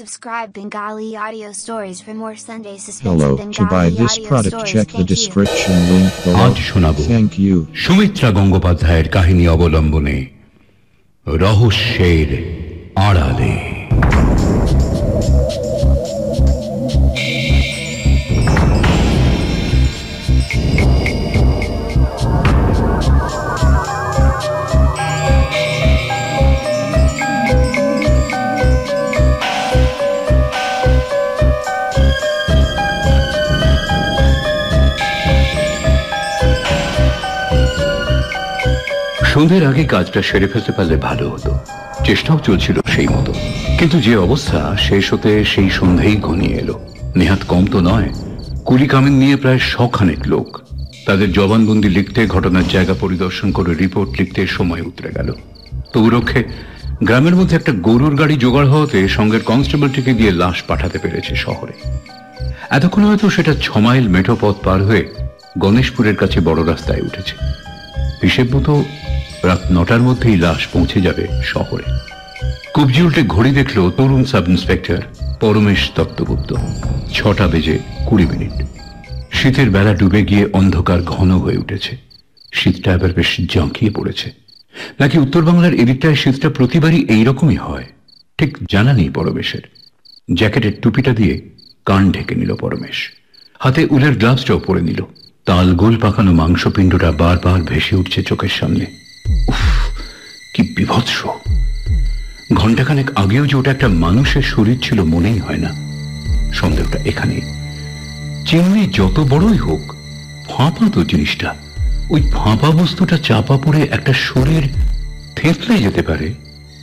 Subscribe Bengali audio stories for more Sunday Suspense. Hello. Bengali to buy this product, check the description link below. Thank you. Sumitra Gangopadhyay kahini obolombone রহস্যের আড়ালে। সন্ধ্যের আগে কাজটা সেরে ফেলতে পারলে ভালো হতো। চেষ্টাও চলছিল সেই মতো, কিন্তু যে অবস্থা শেষ হতে সেই সন্ধ্যেই ঘনিয়ে এলো। নেহাত কম তো নয়, কুলি কামিন নিয়ে প্রায় শখানেক লোক। তাদের জবানবন্দি লিখতে, ঘটনার জায়গা পরিদর্শন করে রিপোর্ট লিখতে সময় উতরে গেল। তবু রক্ষে গ্রামের মধ্যে একটা গরুর গাড়ি জোগাড় হওয়াতে সঙ্গের কনস্টেবলটিকে দিয়ে লাশ পাঠাতে পেরেছে শহরে। এতক্ষণ হয়তো সেটা ৬ মাইল মেঠো পথ পার হয়ে গণেশপুরের কাছে বড় রাস্তায় উঠেছে। হিসেব মতো রাত ৯টার মধ্যেই লাশ পৌঁছে যাবে শহরে। কুবজি উল্টে ঘড়ি দেখলো, তরুণ সাব ইন্সপেক্টর পরমেশ দত্তগুপ্ত। ৬টা বেজে ২০ মিনিট। শীতের বেলা ডুবে গিয়ে অন্ধকার ঘন হয়ে উঠেছে। শীতটা এবার বেশ ঝাঁকিয়ে পড়েছে। নাকি উত্তর বাংলার এদিকটায় শীতটা প্রতিবারই এইরকমই হয়, ঠিক জানা নেই পরমেশের। জ্যাকেটের টুপিটা দিয়ে কান ঢেকে নিল পরমেশ। হাতে উলের গ্লাভসটাও পরে নিল। তাল গোল পাকানো মাংসপিণ্ডটা বারবার ভেসে উঠছে চোখের সামনে। কি বিভৎস! ঘণ্টাখানেক আগেও যে ওটা একটা মানুষের শরীর ছিল মনেই হয় না। সন্দেহটা এখানে। চিমনি যত বড়ই হোক, ফাঁপা তো জিনিসটা। ওই ফাঁপা বস্তুটা চাপা পড়ে একটা শরীর থেঁতলে যেতে পারে,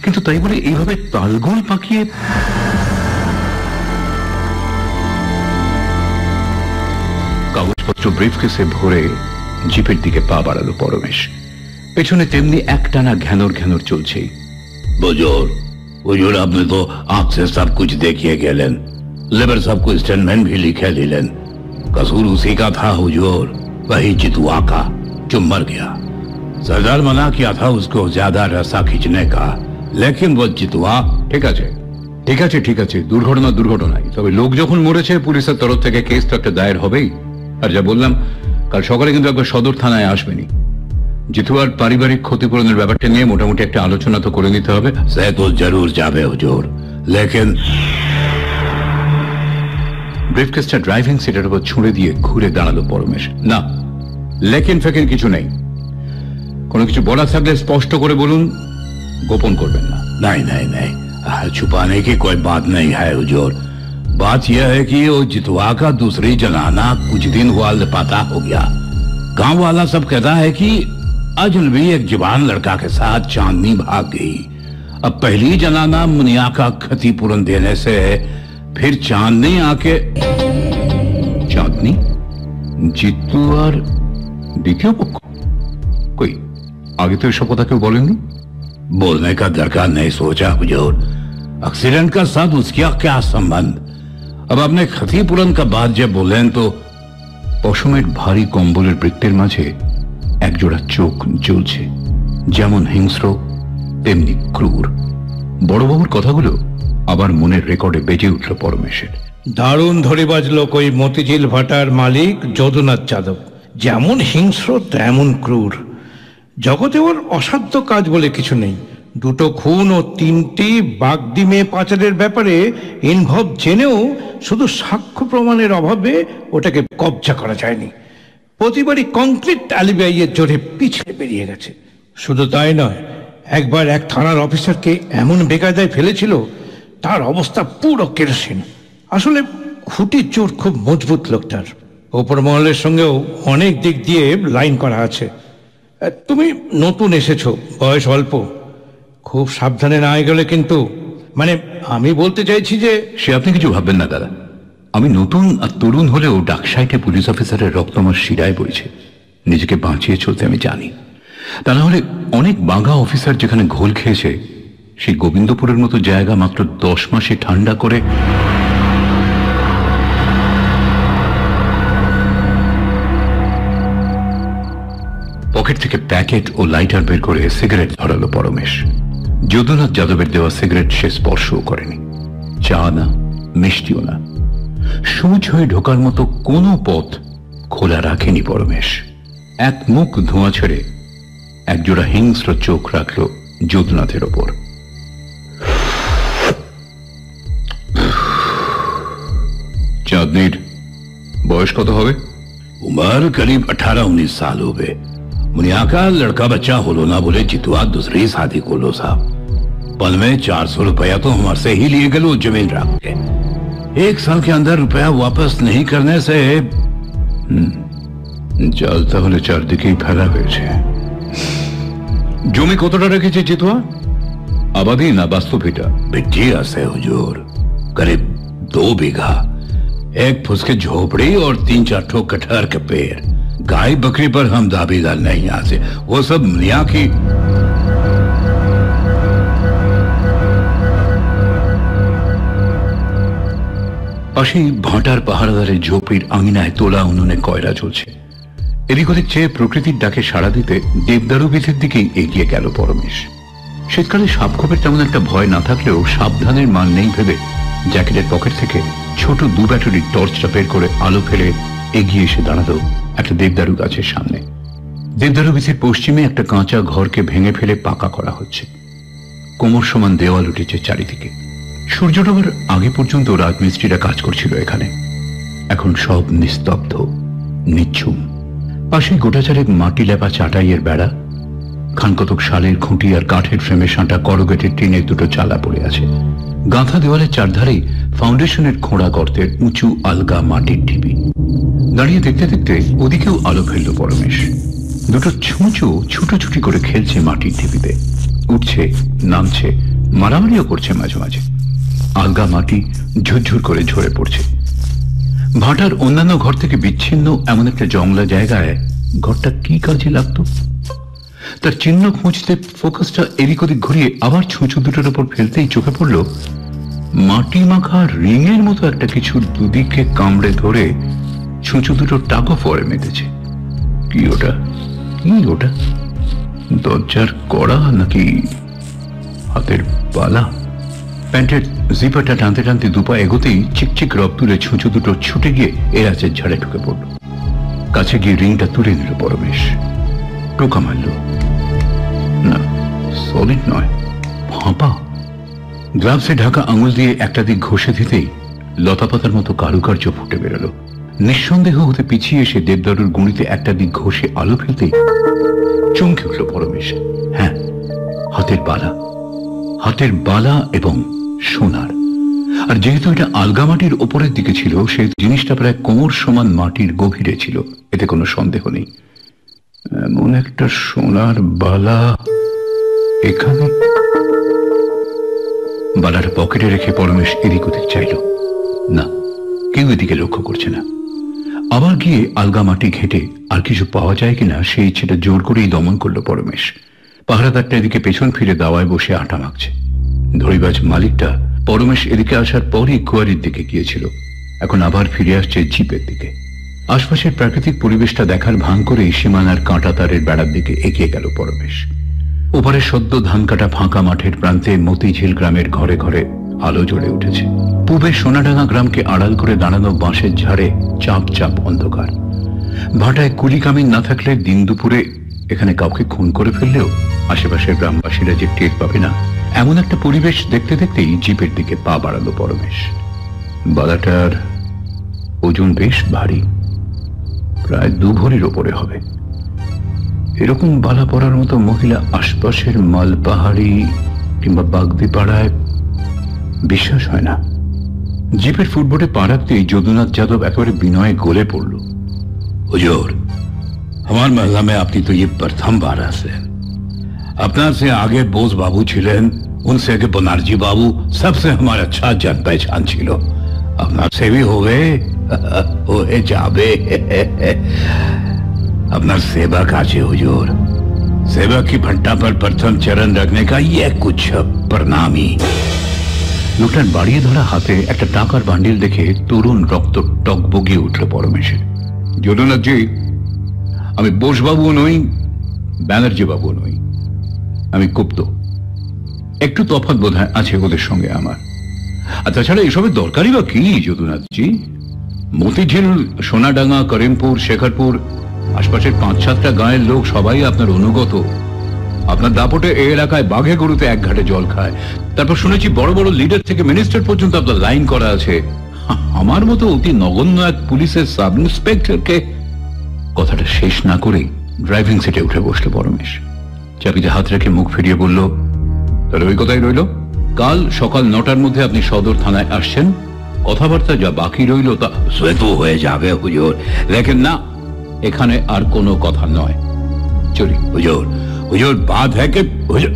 কিন্তু তাই বলে এইভাবে তালগোল পাকিয়ে। কাগজপত্র ব্রিফকেসে ভরে জিপের দিকে পা বাড়ালো পরমেশ। পেছনে তেমনি একটানা ঘ্যানোর ঘ্যানোর চলছেই। হুজুর, আপনি তো আপসে সব কিছু দেখিয়ে গেলেন, লেবার সব কো স্ট্যান্ডম্যান ভি লিখে নিলেন। কসুর উসি কা থা হুজুর, ওই জিতুয়া কা जो मर गया। सरदार मना किया था उसको ज्यादा रसा खींचने का, लेकिन वो जितुआ। ঠিক আছে, দুর্ঘটনাই। তবে লোক যখন মরেছে পুলিশের তরফ থেকে কেস তো একটা দায়ের হবেই। আর যা বললাম, কাল সকালে কিন্তু একবার সদর থানায় আসবেনি। জিতুয়ার পারিবারিক ক্ষতিপূরণের ব্যাপারটা নিয়ে মোটামুটি একটা আলোচনা তো করে নিতে হবে। সে তো জরুর যাবে হুজুর, লেকিন। ব্রিফকেসটা ড্রাইভিং সিটের উপর ছুঁড়ে দিয়ে ঘুরে দাঁড়ালো পরমেশ। না, লেকিন ফেকিন কিছু নেই। কোনো কিছু বলা থাকলে স্পষ্ট করে বলুন, গোপন করবেন না। নাই, छुपाने की कोई बात नहीं है हुजूर। बात यह है कि वो जितुआ का दूसरी जनाना कुछ दिन हुआ लापता हो गया। गाँव वाला सब कहता है कि अजनबी एक जवान लड़का के साथ चांदनी भाग गई। अब पहली जनाना मुनिया का क्षतिपूरण देने से फिर चांदनी आके। चांदनी जितु और देखियो पक्को कोई आगे तो इसको पता क्यों बोलेंगे? बोलने का दरकार नहीं सोचा हुजूर। एक्सीडेंट का साथ उसका क्या संबंध? अब आपने क्षतिपूरण का बात जब बोलें तो। পশমের ভারী কম্বলের বৃত্তের মাঝে একজোড়া চোখ জ্বলছে, যেমন হিংস্র তেমনি ক্রূর। বড়বাবুর কথাগুলো আবার মনের রেকর্ডে বেজে উঠল পরমেশের। দারুণ ধরে বাজল কই মতিঝিল ভাটার মালিক যদুনাথ যাদব, যেমন হিংস্র তেমন ক্রূর। জগতে ওর অসাধ্য কাজ বলে কিছু নেই। 2টি খুন ও 3টি বাগদি মেয়ে পাচারের ব্যাপারে ইনভলভ জেনেও শুধু সাক্ষ্য প্রমাণের অভাবে ওটাকে কবজা করা যায়নি। প্রতিবারই কংক্রিট আলিবাইয়ের জোরে পিছিয়ে বেরিয়ে গেছে। শুধু তাই নয়, একবার এক থানার অফিসারকে এমন বেকায়দায় ফেলেছিল তার অবস্থা পুরো কেরোসিন। আসলে খুঁটির জোর খুব মজবুত লোকটার। ওপর মহলের সঙ্গেও অনেক দিক দিয়ে লাইন করা আছে। তুমি নতুন এসেছো, বয়স অল্প, খুব সাবধানে না গেলে কিন্তু। মানে আমি বলতে চাইছি যে। সে আপনি কিছু ভাববেন না দাদা, আমি নতুন আর তরুণ হলেও ডাকসাইটে পুলিশ অফিসারের রক্ত আমার শিরায় বইছে। নিজেকে বাঁচিয়ে চলতে আমি জানি। তা না হলে অনেক বাঘা অফিসার যেখানে ঘোল খেয়েছে, সেই গোবিন্দপুরের মতো জায়গা মাত্র 10 মাসে ঠান্ডা করে। পকেট থেকে প্যাকেট ও লাইটার বের করে সিগারেট ধরালো পরমেশ। যদুনাথ যাদবের দেওয়া সিগারেট সে স্পর্শও করেনি। चा ना मिष्टिओ ना सूझ হয়ে ঢোকার মতো কোনো পথ খোলা রাখেনি পরমেশ। এক মুখ ধোঁয়া ছেড়ে একজোড়া হিংস্র চোখ রাখল যদুনাথের ওপর। চাঁদনির বয়স কত হবে? उम्र करीब 18-19 साल हो गए। मुनिया का लड़का बच्चा होलो ना बोले जितुआ दूसरी शादी को लो साहब। पल में 400 रुपया तो हमारे से ही लिए गए जमीन राख के। 1 साल के अंदर रुपया वापस नहीं करने से जलता हमें चारदिके फैला हुए। জমি কতটা রেখেছে জিতুয়া? আবাদি না বাস্তবিটা? बिट्टी আছে हुजूर, करीब 2 बीघा। 1 फुसके झोपड़ी और 3-4 ठो कटहर के पेड़। गाय बकरी पर हम दाबी डालना है यहाँ से, वो सब मुनिया की। পাশে ভাটার পাহাড়দারের ঝোপড়ির আঙিনায় তোলা উনুনে কয়রা জ্বলছে। এদিক ওদিক চেয়ে প্রকৃতির ডাকে সাড়া দিতে দেবদারু বিলের দিকেই এগিয়ে গেল পরমেশ। শীতকালে সাপখোপের তেমন একটা ভয় না থাকলেও সাবধানের মান নেই ভেবে জ্যাকেটের পকেট থেকে ছোট 2 ব্যাটারির টর্চটা বের করে আলো ফেলে এগিয়ে এসে দাঁড়ালো একটা দেবদারু গাছের সামনে। দেবদারু বিলের পশ্চিমে একটা কাঁচা ঘরকে ভেঙে ফেলে পাকা করা হচ্ছে। কোমর সমান দেওয়াল উঠেছে চারিদিকে। সূর্য ডোবার আগে পর্যন্ত রাজমিস্ত্রিরা কাজ করছিল এখানে। এখন সব নিস্তব্ধ নিচ্ছুম। পাশে গোটাচারেক মাটি লেপা চাটাইয়ের বেড়া, খানকতক শালের খুঁটি আর কাঠের ফ্রেমে সাঁটা করগেটের টিনের দুটো চালা পড়ে আছে। গাঁথা দেওয়ালের চারধারেই ফাউন্ডেশনের খোঁড়া গর্তের উঁচু আলগা মাটির ঢিবি। দাঁড়িয়ে দেখতে দেখতে ওদিকেও আলো ফেলল পরমেশ। দুটো ছুঁচো ছুটোছুটি করে খেলছে মাটির ঢিবিতে, উঠছে নামছে, মারামারিও করছে মাঝে মাঝে। আলগা মাটি ঝুরঝুর করে ঝরে পড়ছে। ভাটার অন্যান্য ঘর থেকে বিচ্ছিন্ন এমন একটা জংলা জায়গায় ঘরটা কি কাজে লাগতো তার চিহ্ন খুঁজতে ফোকাসটা এদিক ওদিক ঘুরিয়ে আবার ছুঁচু দুটোর উপর ফেলতেই চোখে পড়ল মাটি মাখা রিঙের মতো একটা কিছু দুদিকে কামড়ে ধরে ছুঁচু দুটো টাকো ফরে মেতেছে। কি ওটা? কি ওটা? দরজার কড়া নাকি হাতের পালা? প্যান্টের জিপারটা টানতে টানতে দুপা এগোতেই চিকচিক রব তুলে ছুঁচো দুটো ছুটে গিয়ে এরাচের ঝাড়ে ঢুকে পড়ল। কাছে গিয়ে রিংটা তুলে নিল পরমেশ। টোকা মারল, না সলিড নয়, ফাঁপা। গ্লাভসে ঢাকা আঙুল দিয়ে একটা দিক ঘষে দিতেই লতাপাতার মতো কারুকার্য ফুটে বেরোলো। নিঃসন্দেহ হতে পিছিয়ে এসে দেবদারুর গুঁড়িতে একটা দিক ঘষে আলো ফেলতেই চমকে উঠল পরমেশ। হ্যাঁ, হাতের বালা। হাতের বালা এবং সোনার। আর যেহেতু এটা আলগা মাটির ওপরের দিকে ছিল সেই জিনিসটা প্রায় কোমর সমান মাটির গভীরে ছিল, এতে কোনো সন্দেহ নেই। এমন একটা সোনার বালা এখানে। বালার পকেটে রেখে পরমেশ এদিক ওদিক চাইল, না কেউ এদিকে লক্ষ্য করছে না। আবার গিয়ে আলগা মাটি ঘেঁটে আর কিছু পাওয়া যায় কিনা সেই ইচ্ছেটা জোর করেই দমন করলো পরমেশ। পাহারাদারটা এদিকে পেছন ফিরে দাওয়ায় বসে আটা মাখছে। ধরিবাজ মালিকটা পরমেশ এদিকে আসার পরই গোয়ারির দিকে গিয়েছিল, এখন আবার ফিরে আসছে জিপের দিকে। আশপাশের প্রাকৃতিক পরিবেশটা দেখার ভান করেই সীমানার কাঁটা তারের বেড়ার দিকে এগিয়ে গেল পরমেশ। ওপারে সদ্য ধান কাটা ফাঁকা মাঠের প্রান্তে মতিঝিল গ্রামের ঘরে ঘরে আলো জ্বলে উঠেছে। পূবে সোনাডাঙ্গা গ্রামকে আড়াল করে দাঁড়ানো বাঁশের ঝাড়ে চাপ চাপ অন্ধকার। ভাটায় কুলি কামিন না থাকলে দিন দুপুরে এখানে কাউকে খুন করে ফেললেও আশেপাশের গ্রামবাসীরা যে টের পাবে না, এমন একটা পরিবেশ দেখতে দেখতেই জিপের দিকে পা বাড়ালো পরমেশ। বালাটার ওজন বেশ ভারী, প্রায় 2 ভরির ওপরে হবে। এরকম বালা পড়ার মতো মহিলা আশপাশের মালপাহাড়ি কিংবা বাগদি পাড়ায় বিশ্বাস হয় না। জিপের ফুটবোর্ডে পা রাখতেই যদুনাথ যাদব একেবারে বিনয়ে গলে পড়ল, হুজুর আমার মহল্লা में আপনি तो ये प्रथम बार आए हैं। अपना से आगे बोस बाबू छिलेन, उनसे आगे बनारजी बाबू, सबसे हमारा अच्छा जान पहचान छिलो। अपना से भी हो गए होए जाबे। अपना सेवा काजे हुजूर, सेवा की भंटा पर प्रथम चरण रखने का यह कुछ प्रणामी। লোকটার বাড়িয়ে ধরা হাতে একটা টাকার বান্ডিল দেখে তরুণ রক্ত টকবগিয়ে উঠল পরমেশের। যদুনাথজি, আমি বোসবাবু নই, ব্যানার্জি বাবু নই, আমি গুপ্ত। একটু তফাৎ বোধ হয় আছে ওদের সঙ্গে আমার। তাছাড়া এসবের দরকারই বা কি যদুনাথজি? মতিঝিল, সোনাডাঙ্গা, করিমপুর, শেখরপুর, আশপাশের ৫-৭টা গাঁয়ের লোক সবাই আপনার অনুগত। আপনার দাপটে এই এলাকায় বাঘে গরুতে এক ঘাটে জল খায়। তারপর শুনেছি বড় বড় লিডার থেকে মিনিস্টার পর্যন্ত আপনার লাইন করা আছে। আমার মতো অতি নগণ্য এক পুলিশের সাব ইন্সপেক্টরকে। কথাটা শেষ না করেই ড্রাইভিং সিটে উঠে বসলো পরমেশ। চাবিতে হাত রেখে মুখ ফিরিয়ে বলল, তাহলে ওই কথাই রইল, কাল সকাল ৯টার মধ্যে আপনি সদর থানায় আসছেন। কথাবার্তা যা বাকি রইল তা সেতু হয়ে যাবে হুজুর। দেখেন না, এখানে আর কোনো কথা নয়, চলি হুজুর। হুজুর বাদ হ্যাকে হুজুর।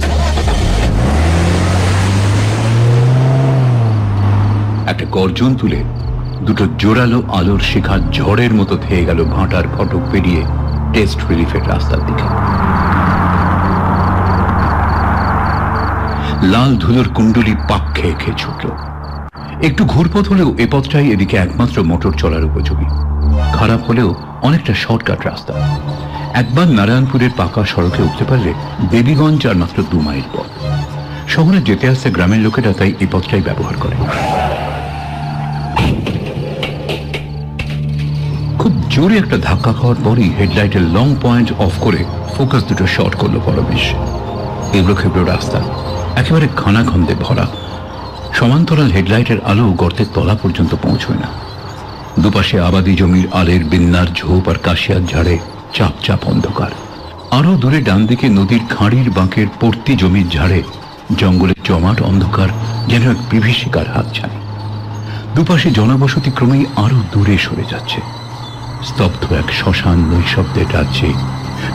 একটা গর্জন তুলে দুটো জোরালো আলোর শিখা ঝড়ের মতো ধেয়ে গেল ভাটার ফটক পেরিয়ে টেস্ট রিলিফের রাস্তার দিকে। লাল ধুলোর কুণ্ডলি পাক খেয়ে খেয়ে ছুটল। একটু ঘুরপথ হলেও এ পথটাই এদিকে একমাত্র মোটর চলার উপযোগী। খারাপ হলেও অনেকটা শর্টকাট রাস্তা। একবার নারায়ণপুরের পাকা সড়কে উঠতে পারলে দেবীগঞ্জ আর মাত্র ২ মাইল পথ। শহরে যেতে আসতে গ্রামের লোকেরা তাই এই পথটাই ব্যবহার করে। খুব জোরে একটা ধাক্কা খাওয়ার পরই হেডলাইটের লং পয়েন্ট অফ করে ফোকাস দুটো শর্ট করলো পরমেশ। এবড়ো খেবড়ো রাস্তা, একেবারে খানা খন্দে ভরা। সমান্তরাল হেডলাইটের আলো গর্তের তলা পর্যন্ত পৌঁছয় না। দুপাশে আবাদি জমির আলের বিন্নার ঝোপ আর কাশিয়ার ঝাড়ে চাপ চাপ অন্ধকার। আরো দূরে ডান দিকে নদীর খাঁড়ির বাঁকের পর্তি জমির ঝাড়ে জঙ্গলের জমাট অন্ধকার, যেন এক বিভীষিকার হাতছানি। দুপাশে জনবসতি ক্রমেই আরো দূরে সরে যাচ্ছে। স্তব্ধ এক শ্মশান নৈশব্দে ডাকছে,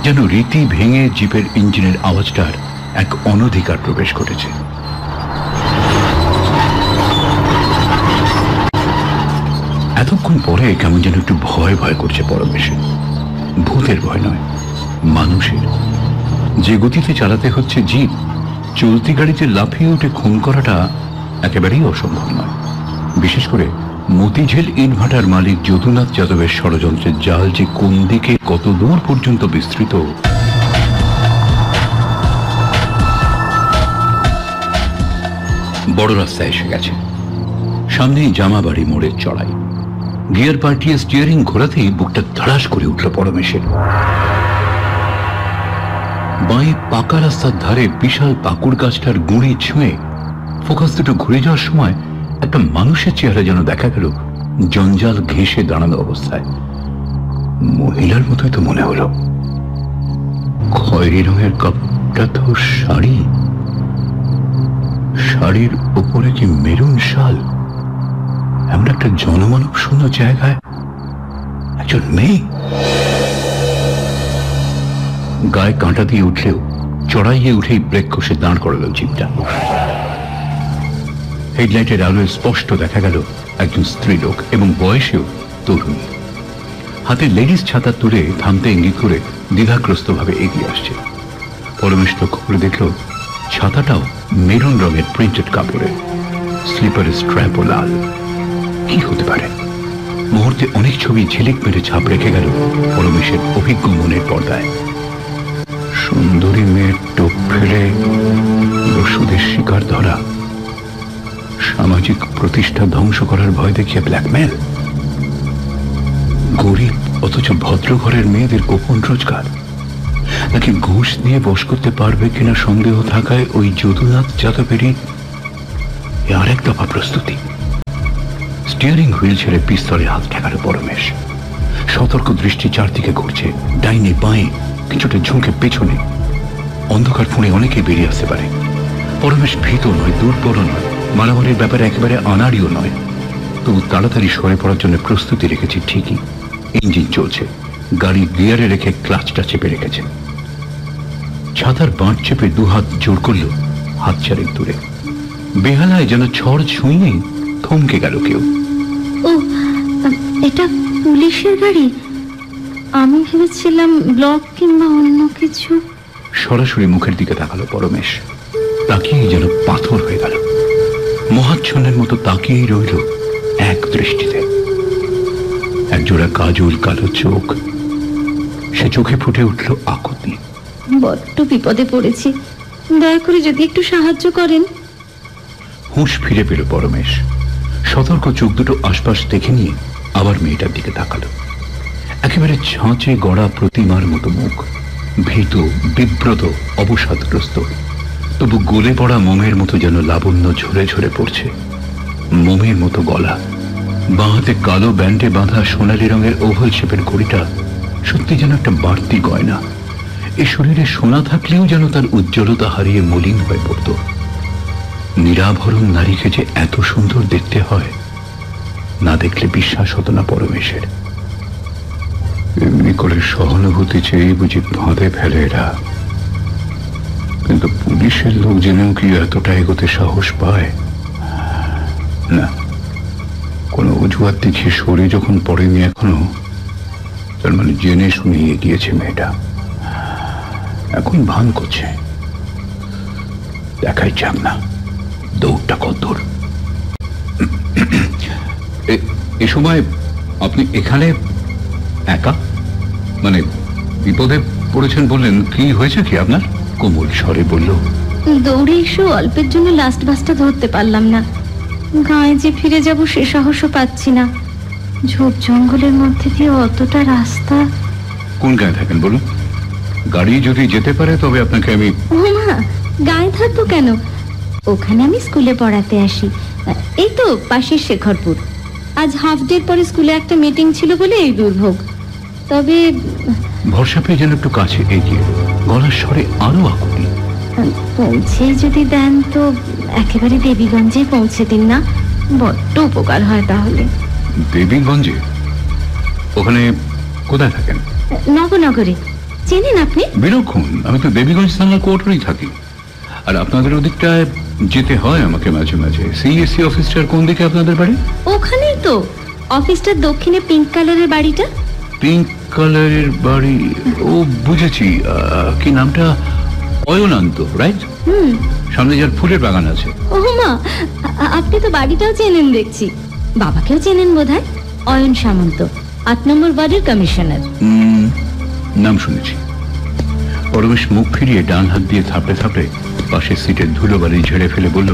যেন রীতি ভেঙে জিপের ইঞ্জিনের আওয়াজটার এক অনধিকার প্রবেশ ঘটেছে। এতক্ষণ পরে কেমন যেন একটু ভয় ভয় করছে পরমেশে। ভূতের ভয় নয়, মানুষের। যে গতিতে চালাতে হচ্ছে জিপ, চলতি গাড়িতে লাফিয়ে উঠে খুন করাটা একেবারেই অসম্ভব নয়। বিশেষ করে মতিঝিল ইটভাটার মালিক যদুনাথ যাদবের ষড়যন্ত্রের জাল যে কোন দিকে কত দূর পর্যন্ত বিস্তৃত, বড় রাস্তায় এসে গেছে। সামনেই জামাবাড়ি মোড়ের চড়াই। গিয়ার পাল্টিয়ে স্টিয়ারিং ঘোরাতেই বুকটা ধড়াস করে উঠল পরমেশের। বাঁয়ে পাকা রাস্তার ধারে বিশাল পাকুড় গাছটার গুঁড়ি ছুঁয়ে ফোকাস দুটো ঘুরে যাওয়ার সময় একটা মানুষের চেহারা যেন দেখা গেল জঞ্জাল ঘেঁষে দাঁড়ানো অবস্থায়। মহিলার মতোই তো মনে হলো। খয়েরি রঙের কাপড়টা তো শাড়ি, শাড়ির উপরে কি মেরুন শাল। এমন একটা জনমানব শূন্য জায়গায় একজন মেয়ে। গায়ে কাঁটা দিয়ে উঠলেও চড়াইয়ে উঠেই ব্রেক কষে দাঁড় করালো জিপটা। হেডলাইটের আলোয় স্পষ্ট দেখা গেল একজন স্ত্রীলোক, এবং বয়সেও তরুণ। হাতে লেডিস ছাতা তুলে থামতে ইঙ্গিত করে দ্বিধাগ্রস্ত ভাবে এগিয়ে আসছে। পরমেশ লক্ষ্য করে দেখল ছাতাটাও মেরুন রঙের প্রিন্টেড কাপড়ে, স্লিপার স্ট্র্যাপও লাল। কি হতে পারে? মুহূর্তে অনেক ছবি ঝিলিক মেরে ছাপ রেখে গেল পরমেশের অভিজ্ঞ মনের পর্দায়। সুন্দরী মেয়ের টোপ ফেলে দস্যুদের শিকার ধরা, সামাজিক প্রতিষ্ঠা ধ্বংস করার ভয় দেখিয়ে ব্ল্যাকমেল, গরিব অথচ ভদ্র ঘরের মেয়েদের গোপন রোজগার, নাকি ঘুষ দিয়ে বশ করতে পারবে কিনা সন্দেহ থাকায় ওই যদুনাথ যাদবেরই আরেক দফা প্রস্তুতি। স্টিয়ারিং হুইল ছেড়ে পিস্তলে হাত ঠেকালো পরমেশ। সতর্ক দৃষ্টি চারদিকে ঘুরছে, ডাইনে বাঁয়ে, কিছুটা ঝুঁকে পেছনে। অন্ধকার ফুঁড়ে অনেকে বেরিয়ে আসতে পারে। পরমেশ ভীত নয়, দুর্বল নয়, মারামারির ব্যাপারে একেবারে আনাড়িও নয়, তবু তাড়াতাড়ি সরে পড়ার জন্য প্রস্তুতি রেখেছে ঠিকই। ইঞ্জিন চলছে, গাড়ি গিয়ারে রেখে ক্লাচটা চেপে রেখেছে। ছাতার বাঁট চেপে দুহাত জোর করল হাত চারেক দূরে। বেহালায় যেন ছড় ছুঁয়েই থমকে গেল কেউ। ও, এটা পুলিশের গাড়ি। আমি ভেবেছিলাম ব্লক কিংবা অন্য কিছু। সরাসরি মুখের দিকে তাকালো পরমেশ। তাকিয়ে যেন পাথর হয়ে গেল। মহাচ্ছন্নের মতো তাকিয়েই রইল এক দৃষ্টিতে। একজোড়া কাজল কালো চোখ, সে চোখে ফুটে উঠল আকুতি। বড্ড বিপদে পড়েছি, দয়া করে যদি একটু সাহায্য করেন। হুঁশ ফিরে পেল পরমেশ। সতর্ক চোখ দুটো আশপাশ দেখে নিয়ে আবার মেয়েটার দিকে তাকালো। একেবারে ছাঁচে গড়া প্রতিমার মতো মুখ, ভীত, বিব্রত, অবসাদগ্রস্ত, তবু গলে পড়া মোমের মতো যেন লাবণ্য ঝরে ঝরে পড়ছে। মোমের মতো গলা, বাঁ হাতে কালো ব্যান্ডে বাঁধা সোনালি রঙের ওভাল শেপের ঘড়িটা সত্যি যেন একটা বাড়তি গয়না। এ শরীরে সোনা থাকলেও যেন তার উজ্জ্বলতা হারিয়ে মলিন হয়ে পড়ত। নিরাভরণ নারীকে যে এত সুন্দর দেখতে হয়, না দেখলে বিশ্বাস হতো না পরমেশের। এমনি করে সহানুভূতি চেয়ে বুঝি ফাঁদে ফেলে এরা। কিন্তু পুলিশের লোক জেনেও কি এতটা এগোতে সাহস পায়? না, কোনো অজুহাত দেখে সরে যখন পড়েনি এখনো, তার মানে জেনে শুনে এগিয়েছে মেয়েটা। এখন ভান করছে, দেখাই যাক না দৌড়টা কত দূর। এ সময় আপনি এখানে একা, মানে বিপদে পড়েছেন বললেন, কি হয়েছে কি আপনার? কোমল স্বরে বলল। দৌড়ে এসে অল্পের জন্য লাস্ট বাসটা ধরতে পারলাম না, গায়ে যে ফিরে যাব সে সাহসও পাচ্ছি না। ঝোপ জঙ্গলের মধ্যে দিয়ে অতটা রাস্তা। কোন গায়ে থাকেন বলুন? গাড়ি যদি যেতে পারে তবে আপনাকে আমি। না, গায়ে থাকবো কেন, ওখানে আমি স্কুলে পড়াতে আসি, এই তো পাশের শেখরপুর। আজ হাফ ডে পরে স্কুলে একটা মিটিং ছিল বলে এই দুর্ভোগ। তবে ভরসা পেয়ে যেন একটু কাছে এগিয়ে গলার স্বরে আরো আকুতি, পৌঁছে যদি দেন তো একেবারে দেবীগঞ্জে পৌঁছে দিন না, বড্ড উপকার হয়। তাহলে দেবীগঞ্জে? ওখানে কোথায় থাকেন? নবনগরে। চেনেন আপনি? বিরক্ষণ, আমি তো দেবীগঞ্জ থানার কোর্টেই থাকি, আর আপনাদের ওদিকটায় যেতে হয় আমাকে মাঝে মাঝে। সিএসসি অফিসটার কোন দিকে আপনাদের বাড়ি? ওখানেই তো, অফিসটার দক্ষিণে পিঙ্ক কালারের বাড়িটা। পিঙ্ক কালারের বাড়ি? ও বুঝেছি, কি নামটা? অয়নান্ত, রাইট? সামনে যার ফুলের বাগান আছে। ও মা, আপনি তো বাড়িটাও চেনেন দেখছি। বাবাকেও চেনেন বোধহয়। অয়ন সামন্ত, ৮ নম্বর ওয়ার্ডের কমিশনার। নাম শুনেছি। পরমেশ মুখ ফিরিয়ে ডান হাত দিয়ে থাপড়ে থাপড়ে পাশের সিটের ধুলোবালি ঝেড়ে ফেলে বলল,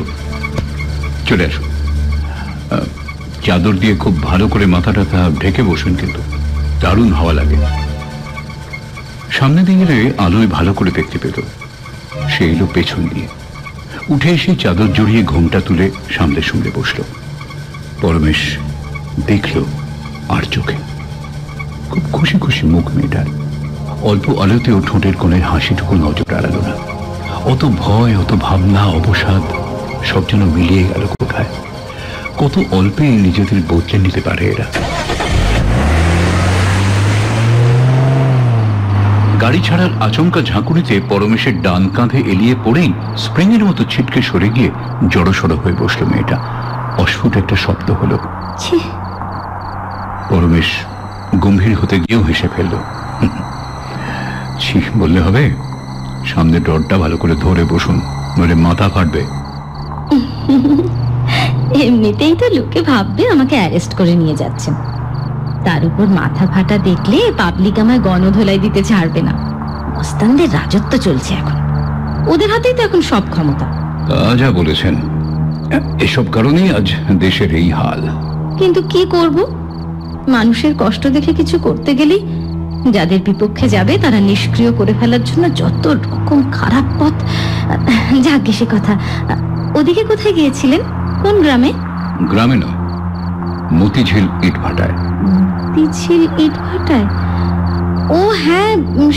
চলে আসুন। চাদর দিয়ে খুব ভালো করে মাথাটা ঢেকে বসুন, কিন্তু দারুণ হাওয়া লাগে। সামনে দিকে আলোয় ভালো করে দেখতে পেল। সে এলো পেছন দিয়ে, উঠে এসে চাদর জড়িয়ে ঘোমটা তুলে সামনে শুমলে বসল। পরমেশ দেখল আর চোখে, খুব খুশি খুশি মুখ মেয়েটার। অল্প আলোতেও ঠোঁটের কোণের হাসিটুকু নজর এড়াল না। অত ভয়, অত ভাবনা, অবসাদ, সব যেন মিলিয়ে গেল কোথায়। কত অল্পে নিজেদের বদলে নিতে পারে এরা। গাড়ি ছাড়ার আচমকা ঝাঁকুড়িতে পরমেশের ডান কাঁধে এলিয়ে পড়েই স্প্রিংয়ের মতো ছিটকে সরে গিয়ে জড়সড় হয়ে বসল মেয়েটা। অস্ফুট একটা শব্দ হল। পরমেশ গম্ভীর হতে গিয়েও হেসে ফেলল। ছি বললে হবে, সামনে ডরটা ভালো করে ধরে বসুন, নইলে মাথা ফাটবে। এমনিতেই তো লোকে ভাববে আমাকে অ্যারেস্ট করে নিয়ে যাচ্ছেন, তার উপর মাথা ফাটা দেখলে পাবলিক আমায় গণধোলাই দিতে ছাড়বে না। মস্তানদের রাজত্ব চলছে এখন, ওদের হাতেই তো এখন সব ক্ষমতা। যা বলেছেন, এসব কারণেই আজ দেশের এই হাল। কিন্তু কি করব, মানুষের কষ্ট দেখে কিছু করতে গেলে যাদের বিপক্ষে যাবে তারা নিষ্ক্রিয় করে ফেলার জন্য যত রকম খারাপ পথ। যাকে সে কথা, ওদিকে কোথায় গিয়েছিলেন? কোন গ্রামে? গ্রামে না, মতিঝিল ইট ভাটায়। মতিঝিল ইট ভাটায়? ও হ্যাঁ,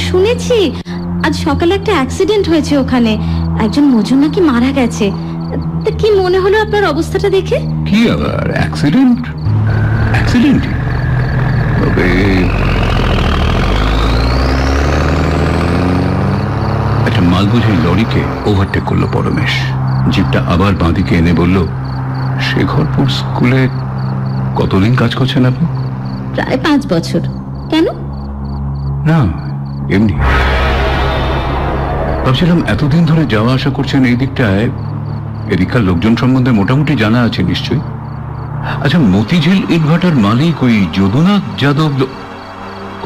শুনেছি আজ সকালে একটা অ্যাক্সিডেন্ট হয়েছে ওখানে, একজন মজুর নাকি মারা গেছে। তা কি মনে হলো আপনার অবস্থাটা দেখে? কি আবার অ্যাক্সিডেন্ট? অ্যাক্সিডেন্ট? তবে একটা মালবোঝাই লরিকে ওভারটেক করলো পরমেশ। জিপটা আবার বাঁদিকে এনে বলল, শেখরপুর স্কুলে কতদিন কাজ করছেন আপনি? প্রায় 5 বছর। কেন? না এমনি ভাবছিলাম এতদিন ধরে যাওয়া আসা করছেন এই দিকটায়, এদিককার লোকজন সম্বন্ধে মোটামুটি জানা আছে নিশ্চয়ই। আচ্ছা, মতিঝিল ইটভাটার মালিক ওই যদুনাথ যাদব?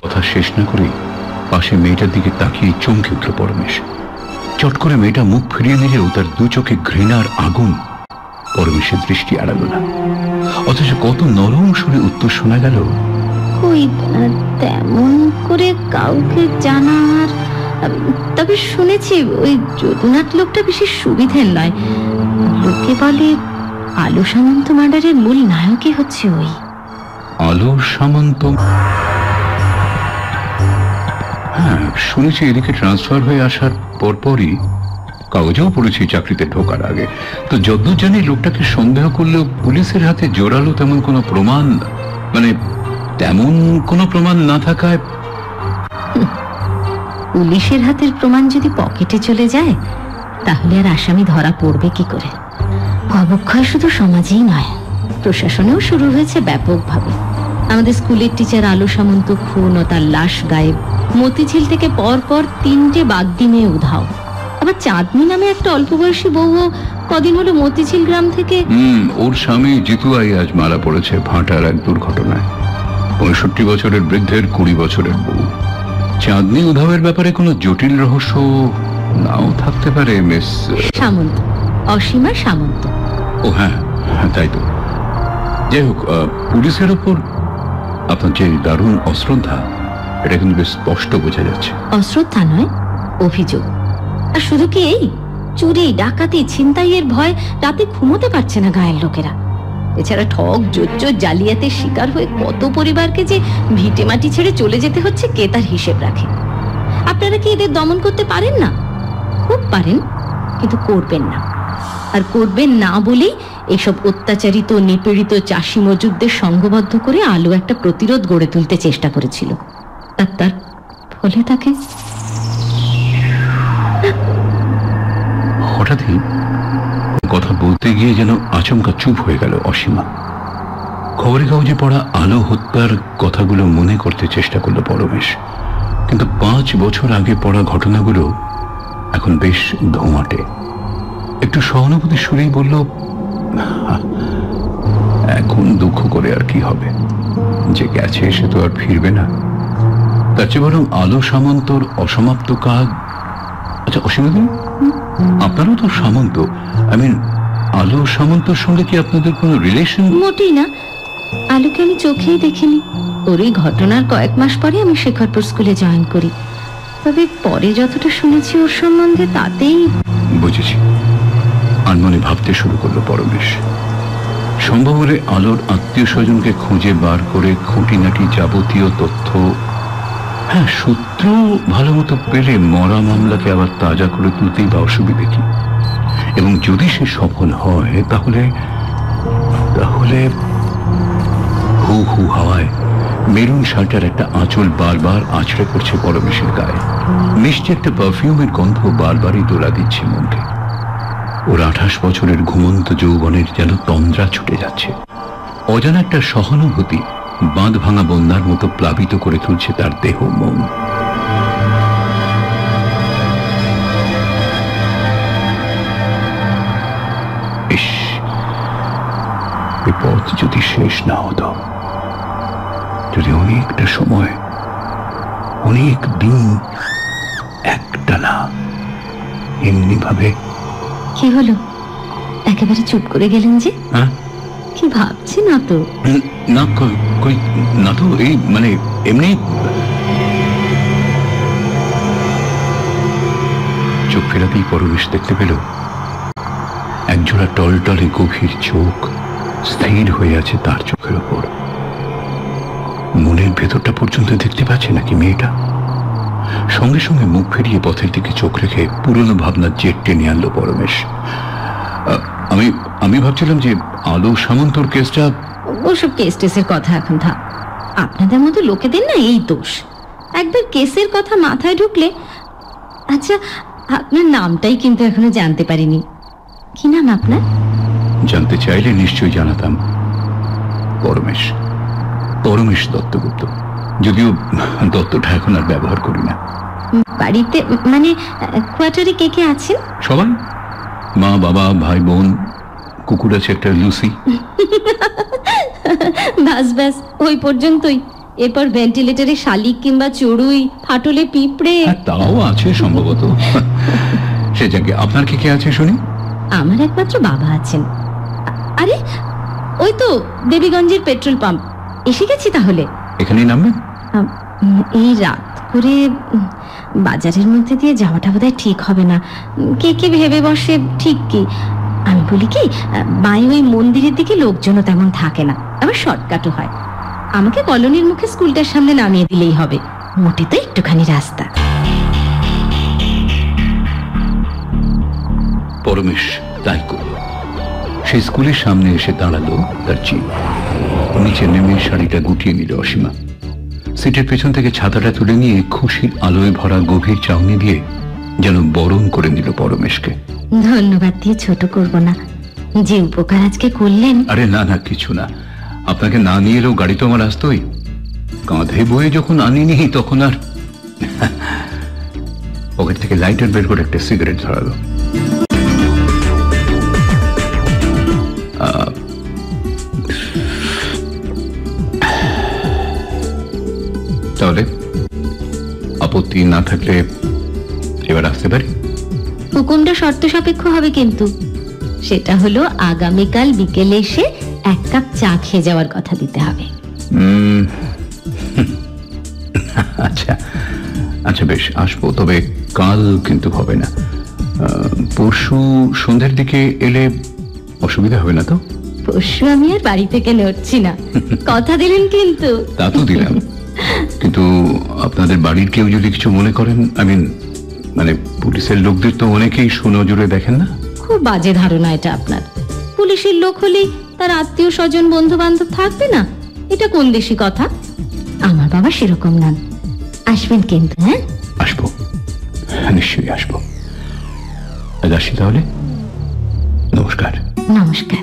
কথা শেষ না করে পাশে মেয়েটার দিকে তাকিয়ে চমকে উঠল পরমেশ। চট করে মেয়েটা মুখ ফিরিয়ে নিলেও তার দু চোখে ঘৃণার আগুন পরমেশে দৃষ্টি আড়াল না, অথচ কত নরম সুরে উত্তর শোনা গেল, কই তেমন করে কাউকে জানার, তবে শুনেছি ওই যদুনাথ লোকটা বিশেষ সুবিধের নয়, লোকে বলে আলো সামন্ত মার্ডারের মূল নায়কই হচ্ছে ওই আলো সামন্ত। হ্যাঁ শুনেছি, এদিকে ট্রান্সফার হয়ে আসার পরপরই কাগজেও পড়েছি চাকরিতে ঢোকার আগে। তো যদ্দূর জানি লোকটাকে সন্দেহ করলেও পুলিশের হাতে জোরালো তেমন কোনো প্রমাণ, মানে তেমন কোনো প্রমাণ না থাকায়। পুলিশের হাতের প্রমাণ যদি পকেটে চলে যায় তাহলে আর আসামি ধরা পড়বে কি করে? অবক্ষয় শুধু সমাজেই নয়, প্রশাসনেও শুরু হয়েছে ব্যাপকভাবে। আমাদের স্কুলের টিচার আলো সামন্ত খুন ও তার লাশ গায়েব, মতিঝিল থেকে পরপর তিনটে বাগদি মেয়ে উধাও, আবার চাঁদনি নামে একটা অল্প বয়সী বউও কদিন হলো মতিঝিল গ্রাম থেকে। ওর স্বামী জিতুয়াই আজ মারা পড়েছে ভাটার এক দুর্ঘটনায়, ৬৫ বছরের বৃদ্ধের ২০ বছরের বউ। চাঁদনি উধাওয়ের ব্যাপারে কোনো জটিল রহস্য নাও থাকতে পারে। মিস সামন্ত, অসীমা সামন্ত। ও হ্যাঁ তাই তো। যাই হোক, পুলিশের ওপর আপনার যে দারুণ অশ্রদ্ধা, এটা কিন্তু বেশ স্পষ্ট বোঝা যাচ্ছে। অশ্রদ্ধা নয়, অভিযোগ। আর শুধু কি এই চুরি ডাকাতি ছিনতাইয়ের ভয় রাতে ঘুমোতে পারছে না গায়ের লোকেরা। এছাড়া ঠক জোচ্চ জালিয়াতের শিকার হয়ে কত পরিবারকে যে ভিটে মাটি ছেড়ে চলে যেতে হচ্ছে, কে তার হিসেব রাখে? আপনারা কি এদের দমন করতে পারেন না? খুব পারেন, কিন্তু করবেন না। আর করবেন না বলেই এসব অত্যাচারিত নিপীড়িত চাষি মজুরদের সংঘবদ্ধ করে আলো একটা প্রতিরোধ গড়ে তুলতে চেষ্টা করেছিল, আর তার ফলে তাকে হঠাৎই কথা বলতে গিয়ে যেন আচমকা চুপ হয়ে গেল অসীমা। খবরের কাগজে পড়া আলো হত্যার কথাগুলো মনে করতে চেষ্টা করলো পরমেশ, কিন্তু ৫ বছর আগে পড়া ঘটনাগুলো এখন বেশ ধোঁয়াটে। একটু সহানুভূতি সুরেই বলল, এখন দুঃখ করে আর কি হবে, যে গেছে সে তো আর ফিরবে না, তার চেয়ে বরং আলো সামন্তর অসমাপ্ত কাজ। আচ্ছা অসীমাদি, আপনারও তো সামন্ত, আই মিন আলো সামন্তর সঙ্গে কি আপনাদের কোনো রিলেশন? মোটেই না, আলোকে আমি চোখেই দেখিনি। ওর এই ঘটনার কয়েক মাস পরে আমি শেখরপুর স্কুলে জয়েন করি, তবে পরে যতটা শুনেছি ওর সম্বন্ধে তাতেই বুঝেছি। আনমনে ভাবতে শুরু করলো পরমেশ, সম্ভব হলে আলোর আত্মীয় স্বজনকে খুঁজে বার করে খুঁটিনাটি যাবতীয় তথ্য, হ্যাঁ সূত্র ভালো মতো পেলে মরা মামলাকে আবার তাজা করে তুলতেই বা অসুবিধে কি? এবং যদি সে সফল হয় তাহলে তাহলে হু হু হাওয়ায় মেরুন শার্টার একটা আঁচল বারবার আছড়ে পড়ছে পরমেশের গায়ে, মিষ্টি একটা পারফিউমের গন্ধ বারবারই দোলা দিচ্ছে মনকে। ওর ২৮ বছরের ঘুমন্ত যৌবনের যেন তন্দ্রা ছুটে যাচ্ছে, অজানা একটা সহানুভূতি বাঁধ ভাঙা বন্যার মতো প্লাবিত করে তুলছে তার দেহ মন। ইস, এই পথ যদি শেষ না হতো, যদি অনেকটা সময় অনেক দিন একটা না এমনি ভাবে। কি হলো, একেবারে চুপ করে গেলেন যে? কি ভাবছি না তো? না কই না তো, এই মানে এমনি। চোখ ফেরাতেই পরমেশ দেখতে পেল একজোড়া টলটলে গভীর চোখ স্থির হয়ে আছে তার চোখের ওপর। মনের ভেতরটা পর্যন্ত দেখতে পাচ্ছে নাকি মেয়েটা? সঙ্গে সঙ্গে মুখ ফিরিয়ে পথের দিকে চোখ রেখে পুরনো ভাবনার জেট টেনে আনলো পরমেশ। আমি ভাবছিলাম যে আলো সামন্তর কেসটা। ওসব কেস টেসের কথা এখন থাক, আপনাদের মতো লোকেদের না এই দোষ, একবার কেসের কথা মাথায় ঢুকলে। আচ্ছা আপনার নামটাই কিন্তু এখনো জানতে পারিনি, কি নাম আপনার? জানতে চাইলে নিশ্চয়ই জানাতাম। পরমেশ, পরমেশ দত্তগুপ্ত, যদিও দত্তটা এখন আর ব্যবহার করি না। বাড়িতে মানে কোয়ার্টারে কে কে আছেন? সবাই, মা বাবা ভাই বোন, কুকুর আছে একটা লুসি। বাস বাস, ওই পর্যন্তই। এরপর ভেন্টিলেটরে শালিক কিংবা চড়ুই, ফাটলে পিঁপড়ে, তাও আছে সম্ভবত। সে জায়গায় আপনার কে কে আছে শুনি? আমার একমাত্র বাবা আছেন, ওই তো দেবীগঞ্জের পেট্রোল পাম্প। এসে গেছি তাহলে, এখানেই নামবেন? এই রাত করে বাজারের মধ্যে দিয়ে যাওয়াটা বোধহয় ঠিক হবে না। কে কে ভেবে বসে ঠিক কি। আমি বলি কি, বাই ওই মন্দিরের দিকে লোকজনও তেমন থাকে না, আবার শর্টকাটও হয়। আমাকে কলোনির মুখে স্কুলটার সামনে নামিয়ে দিলেই হবে, মোটে তো একটুখানি রাস্তা। পরমেশ তাই করল। সে স্কুলের সামনে এসে দাঁড়ালো তার জিপ। নিচে নেমে শাড়িটা গুটিয়ে নিল অসীমা। সিটের পেছন থেকে ছাতাটা তুলে নিয়ে খুশির আলোয় ভরা গভীর চাউনি দিয়ে যেন বরণ করে নিল পরমেশকে। ধন্যবাদ দিয়ে ছোট করব না, যে উপকার আজকে করলেন। আরে না না, কিছু না। আপনাকে না নিয়ে এলেও গাড়ি তো আমার আসতোই। কাঁধে বয়ে যখন আনিনি তখন আর। পকেট থেকে লাইটার বের করে একটা সিগারেট ধরালো। তাহলে আপত্তি না থাকলে এবার আসতে পারি? হুকুমটা শর্ত সাপেক্ষ হবে কিন্তু, সেটা হলো আগামীকাল বিকেলে এসে এক কাপ চা খেয়ে যাওয়ার কথা দিতে হবে। আচ্ছা আচ্ছা বেশ, আসবো, তবে কাল কিন্তু হবে না। পরশু সন্ধ্যের দিকে এলে অসুবিধা হবে না তো? পরশু আমি আর বাড়ি থেকে নড়ছি না, কথা দিলেন কিন্তু। তা তো দিলাম, কিন্তু আপনাদের বাড়ির কেউ যদি কিছু মনে করেন, আই মিন মানে পুলিশের লোকদের তো অনেকেই সুনজরে দেখেন না। খুব বাজে ধারণা এটা আপনার। পুলিশের লোক হলে তার আত্মীয় স্বজন বন্ধু বান্ধব থাকবে না, এটা কোন দেশি কথা? আমার বাবা সেরকম না। আসবেন কিন্তু? হ্যাঁ আসবো, নিশ্চয়ই আসবো। আজ আসি তাহলে, নমস্কার। নমস্কার।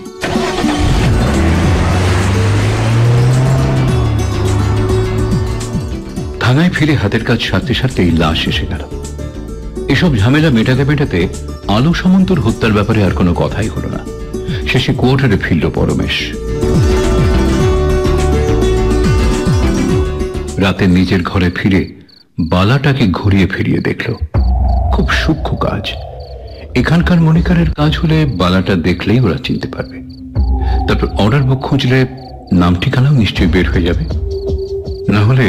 থানায় ফিরে হাতের কাজ সাথে সাথেই লাশ এসে গেল। এসব ঝামেলা মেটাতে মেটাতে আলো সামন্তর হত্যার ব্যাপারে আর কোনো কথাই হলো না। শেষে কোয়ার্টারে ফিরল পরমেশ। রাতে নিজের ঘরে ফিরে বালাটাকে ঘুরিয়ে ফিরিয়ে দেখল। খুব সূক্ষ্ম কাজ। এখানকার মনিকারের কাজ হলে বালাটা দেখলেই ওরা চিনতে পারবে। তারপর অর্ডার বুক খুঁজলে নাম ঠিকানাও নিশ্চয়ই বের হয়ে যাবে। না হলে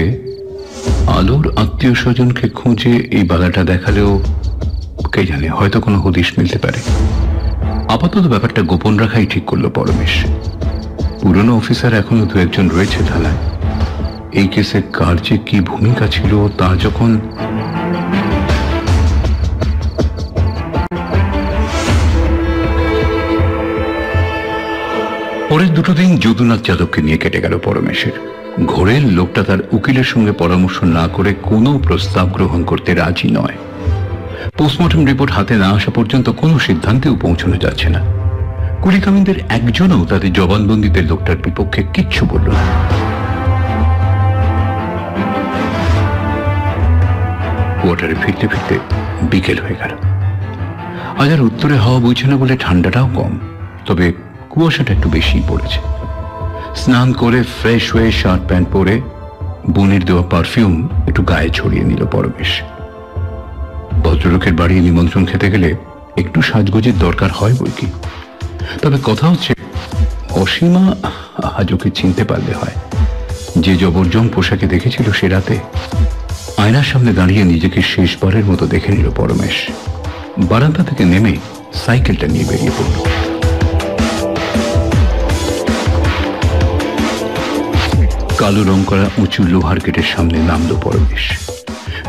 আলোর আত্মীয় স্বজনকে খুঁজে এই বালাটা দেখালেও কে জানে, হয়তো কোনো হদিশ মিলতে পারে। আপাতত ব্যাপারটা গোপন রাখাই ঠিক করলো পরমেশ। পুরনো অফিসার এখনো দু একজন রয়েছে থানায়। এই কেসে কার যে কি ভূমিকা ছিল তা যখন পরের দুটো দিন যদুনাথ যাদবকে নিয়ে কেটে গেল পরমেশের। ঘোরের লোকটা তার উকিলের সঙ্গে পরামর্শ না করে কোনো প্রস্তাব গ্রহণ করতে রাজি নয়। পোস্টমর্টম রিপোর্ট হাতে না আসা পর্যন্ত কোনো সিদ্ধান্তেও পৌঁছানো যাচ্ছে না। কুলিকামিনদের একজনও তাদের জবানবন্দিতে লোকটার বিপক্ষে কিচ্ছু বলল না। কোয়ার্টারে ফিরতে ফিরতে বিকেল হয়ে গেল। আজ আর উত্তরে হাওয়া বইছে না বলে ঠান্ডাটাও কম, তবে কুয়াশাটা একটু বেশি পড়েছে। স্নান করে ফ্রেশ হয়ে শার্ট প্যান্ট পরে বোনের দেওয়া পারফিউম একটু গায়ে ছড়িয়ে নিল পরমেশ। ভদ্রলোকের বাড়ি নিমন্ত্রণ খেতে গেলে একটু সাজগোজের দরকার হয় বই কি। তবে কথা হচ্ছে, অসীমা আজকে চিনতে পারলে হয়। যে জবরজং পোশাকে দেখেছিল সে রাতে, আয়নার সামনে দাঁড়িয়ে নিজেকে শেষবারের মতো দেখে নিল পরমেশ। বারান্দা থেকে নেমে সাইকেলটা নিয়ে বেরিয়ে পড়ল। কালো রং করা উঁচু লোহার গেটের সামনে নামলো পরমেশ।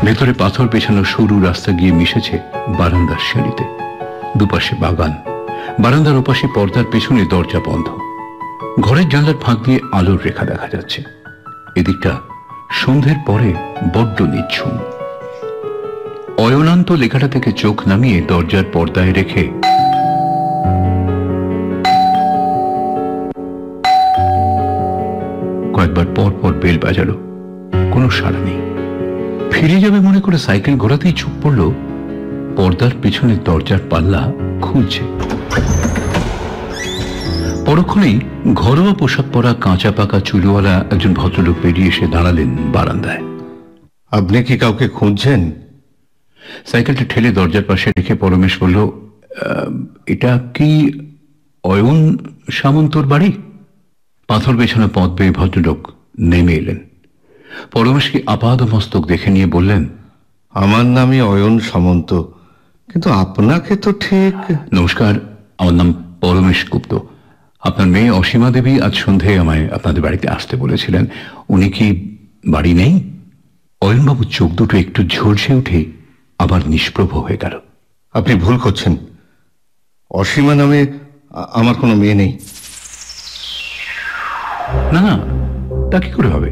ভেতরে পাথর পেছানো সরু রাস্তা গিয়ে মিশেছে বারান্দার সিঁড়িতে। দুপাশে বাগান, বারান্দার ওপাশে পর্দার পেছনে দরজা বন্ধ। ঘরের জানলার ফাঁক দিয়ে আলোর রেখা দেখা যাচ্ছে। এদিকটা সন্ধ্যের পরে বড্ড নিঝুম। অয়নান্ত লেখাটা থেকে চোখ নামিয়ে দরজার পর্দায় রেখে কয়েকবার পর পর বেল বাজালো, কোনো সাড়া নেই। ফিরে যাবে মনে করে সাইকেল ঘোরাতেই চুপ পড়ল। পর্দার পিছনে দরজার পাল্লা খুলছে। পরক্ষণেই ঘরোয়া পোশাক পরা কাঁচা পাকা চুলওয়ালা একজন ভদ্রলোক বেরিয়ে এসে দাঁড়ালেন বারান্দায়। আপনি কি কাউকে খুঁজছেন? সাইকেলটা ঠেলে দরজার পাশে রেখে পরমেশ বলল, এটা কি অয়ন সামন্তর বাড়ি? পাথর পেছনে পথ পেয়ে ভদ্রলোক নেমে এলেন। পরমেশকে আপাদ মস্তক দেখে নিয়ে বললেন, আমার নামই অয়ন সামন্ত, কিন্তু আপনাকে তো ঠিক। নমস্কার, আমার নাম পরমেশ গুপ্ত। আপনার মেয়ে অসীমা দেবী আজ সন্ধে আমায় আপনাদের বাড়িতে আসতে বলেছিলেন। উনি কি বাড়ি নেই? অয়নবাবু চোখ দুটো একটু ঝলসে উঠে আবার নিষ্প্রভ হয়ে গেল। আপনি ভুল করছেন, অসীমা নামে আমার কোনো মেয়ে নেই। না না, তা কি করে হবে?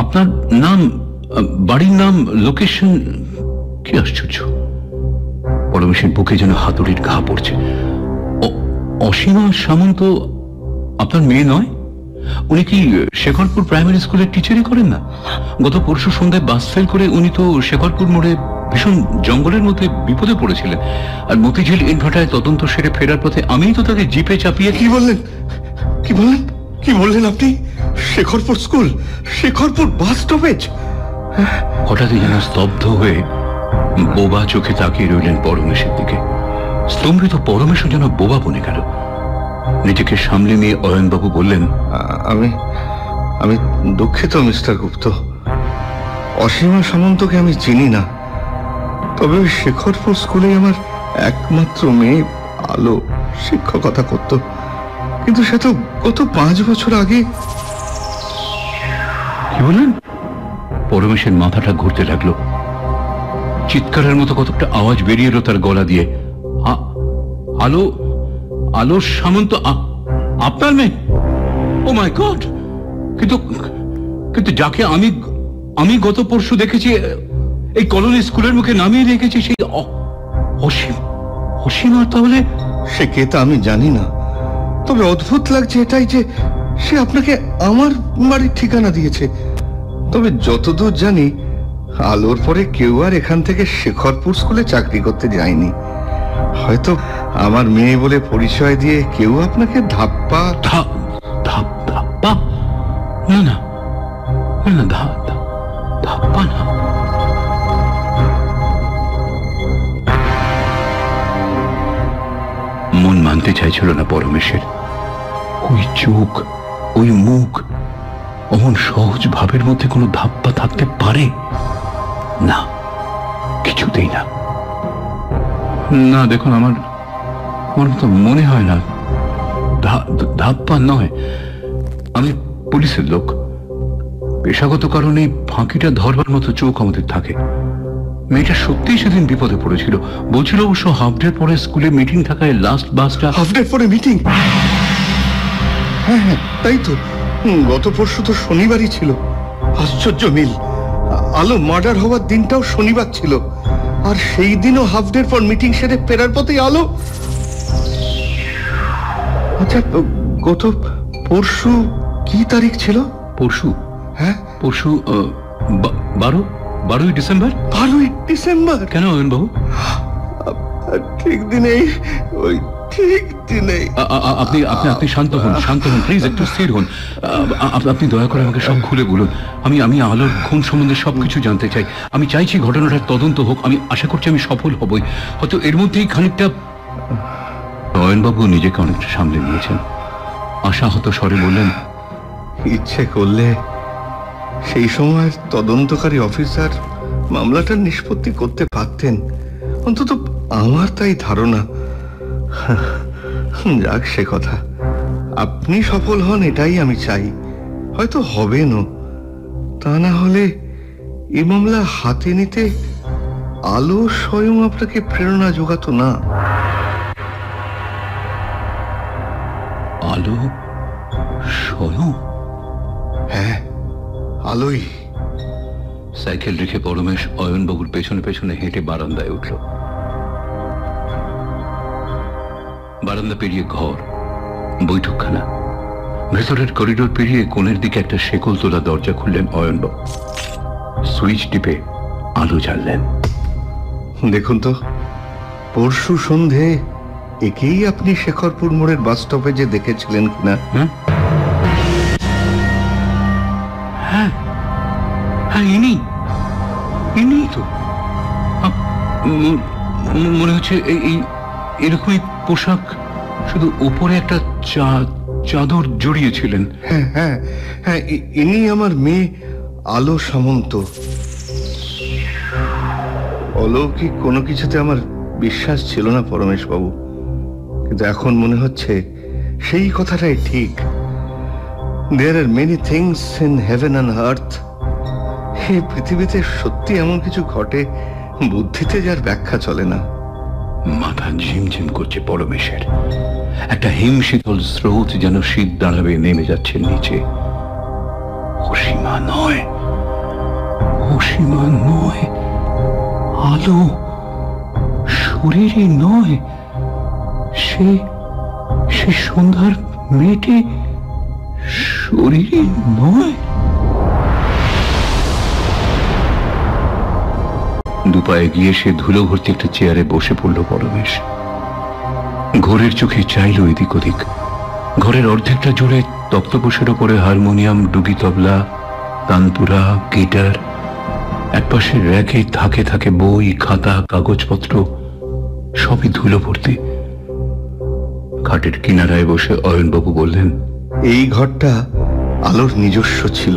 আপনার নাম, বাড়ির নাম, লোকেশন, কি আশ্চর্য। পরমেশের বুকে যেন হাতুড়ির ঘা পড়ছে। অসীমা সামন্ত আপনার মেয়ে নয়? উনি কি শেখরপুর প্রাইমারি স্কুলের টিচারই করেন না? গত পরশু সন্ধ্যায় বাস ফেল করে উনি তো শেখরপুর মোড়ে ভীষণ জঙ্গলের মধ্যে বিপদে পড়েছিলেন, আর মতিঝিল ইটভাটায় তদন্ত সেরে ফেরার পথে আমিই তো তাকে জিপে চাপিয়ে। কি বললেন, কি বললেন, কি বললেন আপনি? Shekharpur school, Shekharpur bus stoppage? হঠাৎই যেন স্তব্ধ হয়ে বোবা চোখে তাকিয়ে রইলেন পরমেশের দিকে। স্তম্ভিত পরমেশও যেন বোবা বনে গেল। নিজেকে সামলে নিয়ে অয়নবাবু বললেন, আমি দুঃখিত মিস্টার গুপ্ত, অসীমা সামন্তকে আমি চিনি না, তবে শেখরপুর স্কুলে আমার একমাত্র মেয়ে আলো শিক্ষকতা করত, কিন্তু সে তো গত 5 বছর আগে। কি বললেন? পরমেশের মাথাটা ঘুরতে লাগলো। চিৎকারের মতো কতটা আওয়াজ বেরিয়ে এলো তার গলা দিয়ে। আলো, আলো সামন্ত আপনার মেয়ে? Oh my god! কিন্তু যাকে আমি গত পরশু দেখেছি এই কলোনি স্কুলের মুখে নামিয়ে রেখেছি, সেই অসীম। আর তাহলে সে কে তা আমি জানি না, তবে অদ্ভুত লাগছে এটাই যে সে আপনাকে আমার বাড়ির ঠিকানা দিয়েছে। তবে যতদূর জানি আলোর পরে কেউ আর এখান থেকে শেখরপুর স্কুলে চাকরি করতে যায়নি। হয়তো আমার মেয়ে বলে পরিচয় দিয়ে কেউ আপনাকে ধাপ্পা। ধাপ্পা? না না না, ধাপ্পা না। মন মানতে চাইছিল না পরমেশের। ওই চোখ, ওই মুখ, অমন সহজ ভাবের মধ্যে কোনো ধাপ্পা থাকতে পারে না, কিছুতেই না। না দেখুন, আমার তো মনে হয় না, ধাপ্পা নয়। আমি পুলিশের লোক, পেশাগত কারণে ফাঁকিটা ধরবার মতো চোখ আমাদের থাকে। মেয়েটা সত্যিই সেদিন বিপদে পড়েছিল, বলছিল অবশ্য হাফডের পরে স্কুলে মিটিং থাকায় লাস্ট বাসটা। হাফডের পরে মিটিং? হ্যাঁ হ্যাঁ, তাই তো, গত পরশু তো শনিবারই ছিল। আশ্চর্য মিল, আলো মার্ডার হওয়ার দিনটাও শনিবার ছিল, আর সেই দিনও হাফ ডের পর মিটিং সেরে ফেরার পথেই আলো। আচ্ছা, গত পরশু কি তারিখ ছিল? পরশু? হ্যাঁ, পরশু 12ই ডিসেম্বর। 12ই ডিসেম্বর? কেন অয়ন বাবু? ঠিক দিনেই, ওই ঠিক দিনেই। আপনি আপনি আপনি শান্ত হন, শান্ত হন, প্লিজ একটু স্থির হন। আপনি দয়া করে আমাকে সব খুলে বলুন। আমি আলোর খুন সম্বন্ধে সবকিছু জানতে চাই। আমি চাইছি ঘটনাটার তদন্ত হোক। আমি আশা করছি আমি সফল হবই, হয়তো এর মধ্যেই খানিকটা। অয়নবাবু নিজেকে অনেকটা সামলে নিয়েছেন, আশাহত স্বরে বললেন, ইচ্ছে করলে সেই সময় তদন্তকারী অফিসার মামলাটার নিষ্পত্তি করতে পারতেন, অন্তত আমার তাই ধারণা। যাক সে কথা, আপনি সফল হন এটাই আমি চাই। হয়তো হবেন, তা না হলে এই মামলা হাতে নিতে আলো স্বয়ং আপনাকে প্রেরণা জোগাতো না। আলো স্বয়ং? হ্যাঁ, আলোই। সাইকেল রেখে পরমেশ অয়নবাবুর পেছনে পেছনে হেঁটে বারান্দায় উঠল। বারান্দা পেরিয়ে ঘর, বৈঠকখানা, ভেতরের করিডোর পেরিয়ে কোণের দিকে একটা শেকল তোলা দরজা খুললেন অয়নবাবু। সুইচ টিপে আলো জ্বাললেন। দেখুন তো, পরশু সন্ধে একেই আপনি শেখরপুর মোড়ের বাস স্টপেজে দেখেছিলেন কিনা। হ্যাঁ হ্যাঁ, ইনি তো মনে হচ্ছে, এই এরকমই পোশাক, শুধু উপরে একটা চাদর জড়িয়েছিলেন। হ্যাঁ হ্যাঁ হ্যাঁ, ইনি আমার মেয়ে আলো সামন্ত। অলৌকিক কোনো কিছুতে আমার বিশ্বাস ছিল না পরমেশবাবু, কিন্তু এখন মনে হচ্ছে সেই কথাটাই ঠিক। There are many things in heaven and earth. এই পৃথিবীতে সত্যি এমন কিছু ঘটে বুদ্ধিতে যার ব্যাখ্যা চলে না। মাথা ঝিমঝিম করছে পরমেশের, একটা হিমশীতল স্রোত যেন শীত দাঁড়াবে নেমে যাচ্ছে নিচে। অসীমা নয়, অসীমা নয়, আলো শরীরে নয়, সে সন্ধ্যার মেয়েটি শরীরে নয়। দুপায়ে গিয়ে সে ধুলো ভর্তি একটা চেয়ারে বসে পড়ল পরমেশ। ঘরের চোখে চাইল এদিক ওদিক। ঘরের অর্ধেকটা জুড়ে তক্তপোষের ওপরে হারমোনিয়াম, ডুগি তবলা, তানপুরা, গিটার, একপাশে র্যাকে থাকে থাকে বই, খাতা, কাগজপত্র সবই ধুলো ভর্তি। খাটের কিনারায় বসে অয়নবাবু বললেন, এই ঘরটা আলোর নিজস্ব ছিল।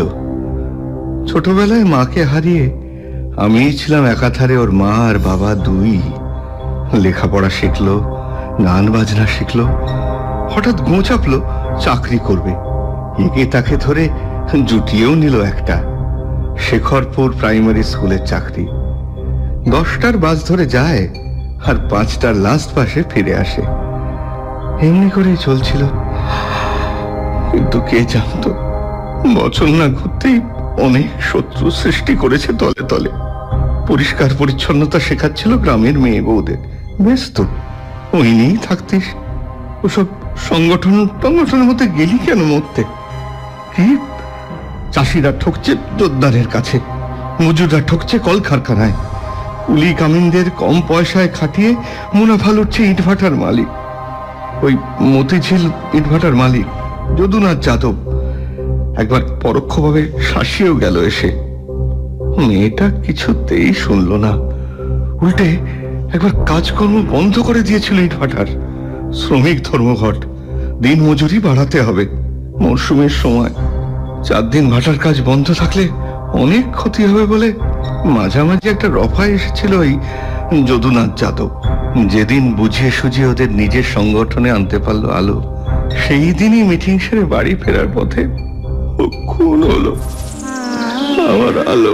ছোটবেলায় মাকে হারিয়ে আমি ছিলাম একাধারে ওর মা আর বাবা দুই। লেখাপড়া শিখলো, গান বাজনা শিখলো, হঠাৎ গোঁ চাপলো চাকরি করবে। একে তাকে ধরে জুটিয়েও নিল একটা শেখরপুর প্রাইমারি স্কুলের চাকরি। 10টার বাস ধরে যায় আর 5টার লাস্ট বাসে ফিরে আসে। এমনি করে চলছিল, কিন্তু কে জানতো বছর না ঘুরতেই অনেক শত্রু সৃষ্টি করেছে তলে তলে। পরিষ্কার পরিচ্ছন্নতা শেখাচ্ছিল গ্রামের মেয়ে বউদের। বেশ তো, ওই নিয়েই থাকতিস, ওসব সংগঠন টংগঠনের মধ্যে গেলি কেন মরতে? কি চাষিরা ঠকছে জোরদারের কাছে, মজুররা ঠকছে কলকারখানায়, কুলি কামিনদের কম পয়সায় খাটিয়ে মুনাফা লুটছে ইটভাটার মালিক, ওই মতিঝিল ইটভাটার মালিক যদুনাথ যাদব। একবার পরোক্ষভাবে শাসিয়েও গেল এসে, মেয়েটা কিছুতেই শুনল না, উল্টে একবার কাজকর্ম বন্ধ করে দিয়েছিল ইটভাটার। শ্রমিক ধর্মঘট, দিন মজুরি বাড়াতে হবে মরশুমের সময়, 4 দিন ভাটার কাজ বন্ধ থাকলে অনেক ক্ষতি হবে বলে মাঝামাঝি একটা রফায় এসেছিল ওই যদুনাথ যাদব। যেদিন বুঝিয়ে সুঝিয়ে ওদের নিজের সংগঠনে আনতে পারলো আলো, সেই দিনই মিটিং সেরে বাড়ি ফেরার পথে খুন হলো আমার আলো।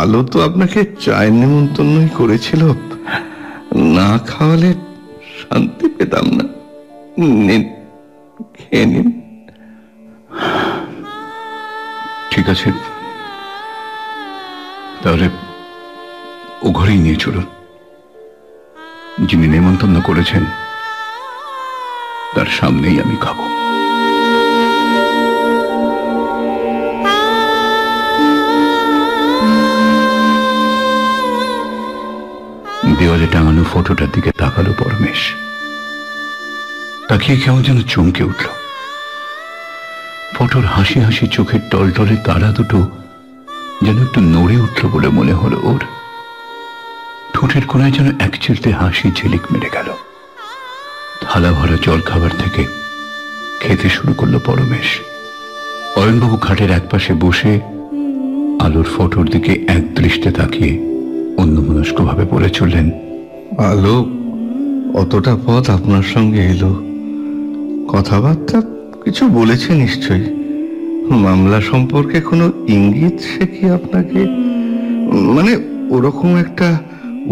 আলো তো আপনাকে চায়ের নিমন্ত্রণই করেছিল, না খাওয়ালে শান্তি পেতাম না। নিন, খেয়ে নিন। ঠিক আছে, তাহলে ও ঘরেই নিয়ে চলুন। যিনি নিমন্ত্রণ করেছেন তার সামনেই আমি খাবো। দেওয়ালে টাঙানো ফটোটার দিকে তাকালো পরমেশ। তাকিয়ে কেমন যেন চমকে উঠল। ফটোর হাসি হাসি চোখের টলটলে তারা দুটো যেন একটু নড়ে উঠল বলে মনে হলো ওর। ঠোঁটের কোনায় যেন এক চিলতে হাসি ঝিলিক মেরে গেল। থালা ভরা জল খাবার থেকে খেতে শুরু করলো পরমেশ। অয়নবাবু ঘাটের একপাশে বসে আলোর ফটোর দিকে এক দৃষ্টে তাকিয়ে অন্যমনস্ক ভাবে বলে চললেন, আলো অতটা পথ আপনার সঙ্গে এলো, কথাবার্তা কিছু বলেছে নিশ্চয়ই। মামলা সম্পর্কে কোনো ইঙ্গিত সে কি আপনাকে? মানে ওরকম একটা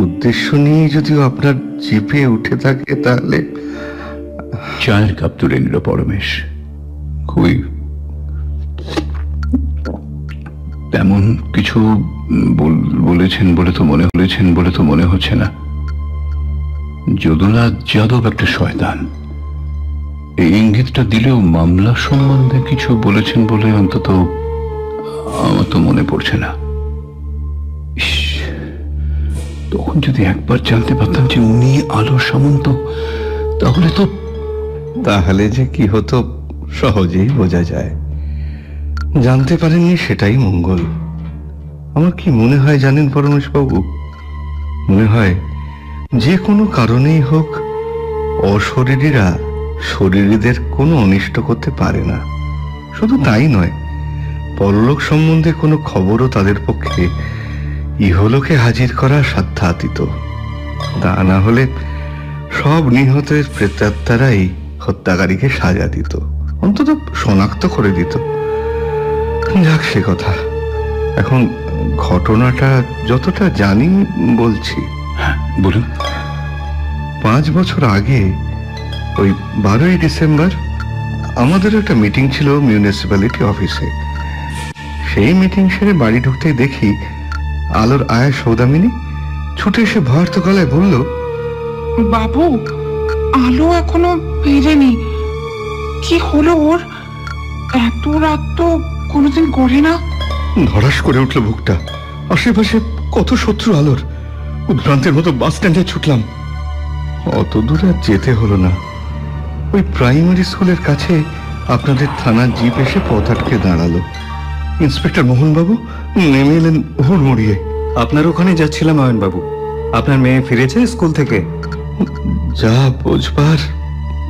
উদ্দেশ্য নিয়ে যদিও আপনার জিপে উঠে থাকে, তাহলে চায়ের কাপ তুলে নিল পরমেশ। খুবই তেমন কিছু বলেছেন বলে তো মনে হচ্ছে না। যদুনাথ যাদব একটা শয়তান, এই ইঙ্গিতটা দিলেও মামলা সম্বন্ধে কিছু বলেছেন বলে অন্তত আমার তো মনে পড়ছে না। তখন যদি একবার জানতে পারতাম যে উনি আলো সামন্ত তাহলে যে কি হতো সহজেই বোঝা যায়। জানতে পারেননি সেটাই মঙ্গল। আমার কি মনে হয় জানেন পরমেশবাবু, মনে হয় যে কোনো কারণেই হোক অশরীরীরা শরীরীদের কোনো অনিষ্ট করতে পারে না। শুধু তাই নয়, পরলোক সম্বন্ধে কোনো খবরও তাদের পক্ষে ইহলোকে হাজির করা সাধ্যাতীত। তা না হলে সব নিহতের প্রেতাত্মারাই হত্যাকারীকে সাজা দিত, অন্তত শনাক্ত করে দিত। যাক সে কথা, এখন ঘটনাটা যতটা জানি বলছি। বলুন। 5 বছর আগে ওই 12ই ডিসেম্বর আমাদের একটা মিটিং ছিল মিউনিসিপ্যালিটি অফিসে। সেই মিটিং সেরে বাড়ি ঢুকতে দেখি আলোর আয়া সৌদামিনী ছুটে এসে ভয়ার্ত গলায় বলল, বাবু আলো এখনো ফেরেনি, কি হলো ওর? এত রাত তো কোনোদিন করে না। ধরাস করে উঠল বুকটা। আশেপাশে কত শত্রু আলোর। উদ্ভ্রান্তের মতো বাস স্ট্যান্ডে ছুটলাম। অত দূর আর যেতে হলো না, ওই প্রাইমারি স্কুলের কাছে আপনাদের থানার জিপ এসে পথ আটকে দাঁড়ালো। ইন্সপেক্টর মোহনবাবু নেমে এলেন হুড়মুড়িয়ে। আপনার ওখানে যাচ্ছিলাম আয়নবাবু। আপনার মেয়ে ফিরেছে স্কুল থেকে? যা বোঝবার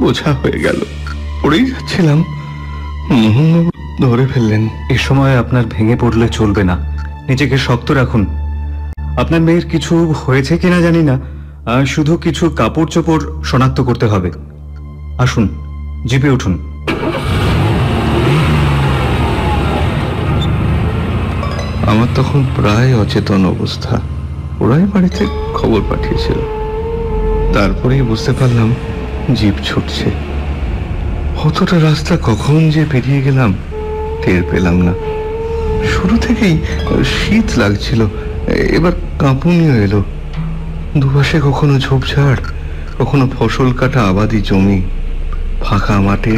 বোঝা হয়ে গেল, পড়েই যাচ্ছিলাম। মোহনবাবু ধরে ফেললেন। এ সময় আপনার ভেঙে পড়লে চলবে না, নিজেকে শক্ত রাখুন। আপনার মেয়ের কিছু হয়েছে কিনা জানি না, শুধু কিছু কাপড় চোপড় শনাক্ত করতে হবে। আসুন জিপে উঠুন। আমার তখন প্রায় অচেতন অবস্থা। ওরাই বাড়িতে খবর পাঠিয়েছিল। তারপরেই বুঝতে পারলাম জিপ ছুটছে। অতটা রাস্তা কখন যে পেরিয়ে গেলাম টের পেলাম না। শুরু থেকেই শীত লাগছিল, এবার কাঁপুনিও এলো। দুপাশে কখনো ঝোপঝাড়, কখনো ফসল কাটা আবাদি জমি, ফাঁকা মাঠে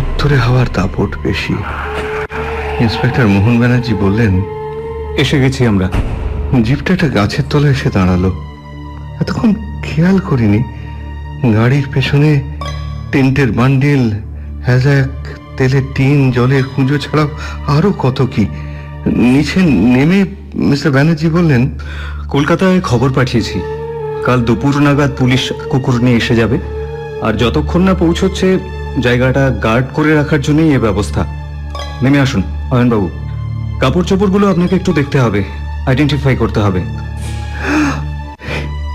উত্তরে হাওয়ার দাপট বেশি। ইন্সপেক্টর মোহন ব্যানার্জি বললেন, এসে গেছি আমরা। জিপটা একটা গাছের তলায় এসে দাঁড়ালো। এতক্ষণ খেয়াল করিনি, গাড়ির পেছনে টেন্টের বান্ডিল, হ্যাজাক, তেলের টিন, জলের কুঁজো ছাড়াও আরো কত কি। নিচে নেমে মিস্টার ব্যানার্জি বললেন, কলকাতায় খবর পাঠিয়েছি, কাল দুপুর নাগাদ পুলিশ কুকুর নিয়ে এসে যাবে। আর যতক্ষণ না পৌঁছচ্ছে জায়গাটা গার্ড করে রাখার জন্যই এ ব্যবস্থা। নেমে আসুন অয়নবাবু, কাপড় চোপড়গুলো আপনাকে একটু দেখতে হবে, আইডেন্টিফাই করতে হবে।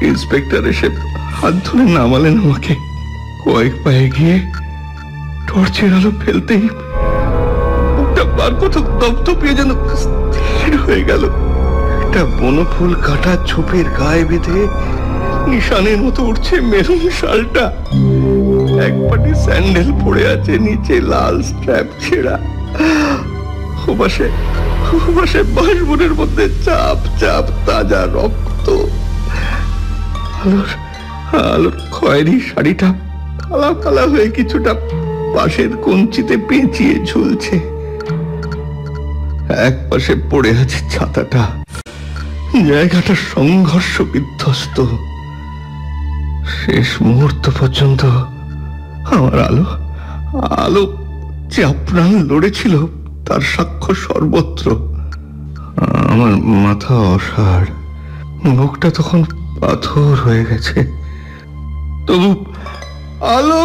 ইন্সপেক্টর এসে হাত ধরে নামালেন আমাকে। কয়েক পায়ে গিয়ে টর্চের আলো ফেলতেই যেন স্থির হয়ে গেল। একটা বনফুল কাটা ছোপের গায়ে বেঁধে নিশানের মতো উঠছে মেরুন শালটা। এক পাটি স্যান্ডেল পড়ে আছে, নিচে লাল স্ট্র্যাপ ছেঁড়া। ওপাশে ওপাশে বাঁশবনের মধ্যে চাপ চাপ তাজা রক্ত। আলোর খয়েরি শাড়িটা ফালা ফালা হয়ে কিছুটা পাশের কঞ্চিতে পেঁচিয়ে ঝুলছে। এক পাশে পড়ে আছে ছাতাটা। জায়গাটা সংঘর্ষ বিধ্বস্ত। শেষ মুহূর্ত পর্যন্ত আমার আলো আলো যে আপ্রাণ লড়েছিল তার সাক্ষ্য সর্বত্র। আমার মাথা অসাড়, বুকটা তখন পাথর হয়ে গেছে। তবু আলো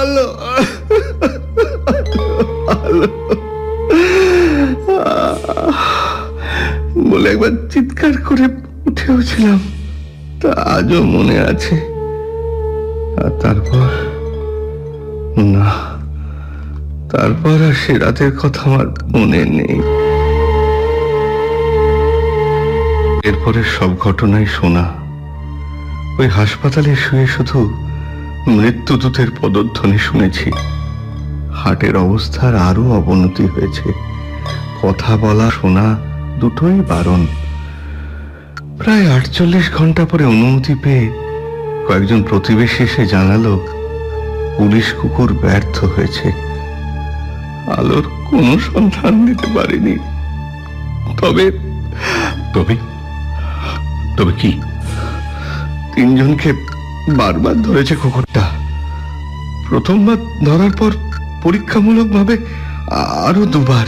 আলো আলো বলে একবার চিৎকার করে উঠেওছিলাম, তা আজও মনে আছে। আর তারপর না, তারপর আর সে রাতের কথা আমার মনে নেই। এরপরে সব ঘটনাই শোনা। ওই হাসপাতালে শুয়ে শুধু মৃত্যুদূতের পদধ্বনি শুনেছি। হার্টের অবস্থার আরো অবনতি হয়েছে। কথা বলা শোনা দুটোই বারণ। প্রায় 48 ঘন্টা পরে অনুমতি পেয়ে কয়েকজন প্রতিবেশী এসে জানালো পুলিশ কুকুর ব্যর্থ হয়েছে, আলোর কোনো সন্ধান দিতে পারেনি। তবে তবে তবে কি তিনজনকে বারবার ধরেছে কুকুরটা। প্রথমবার ধরার পর পরীক্ষামূলক ভাবে আরো দুবার।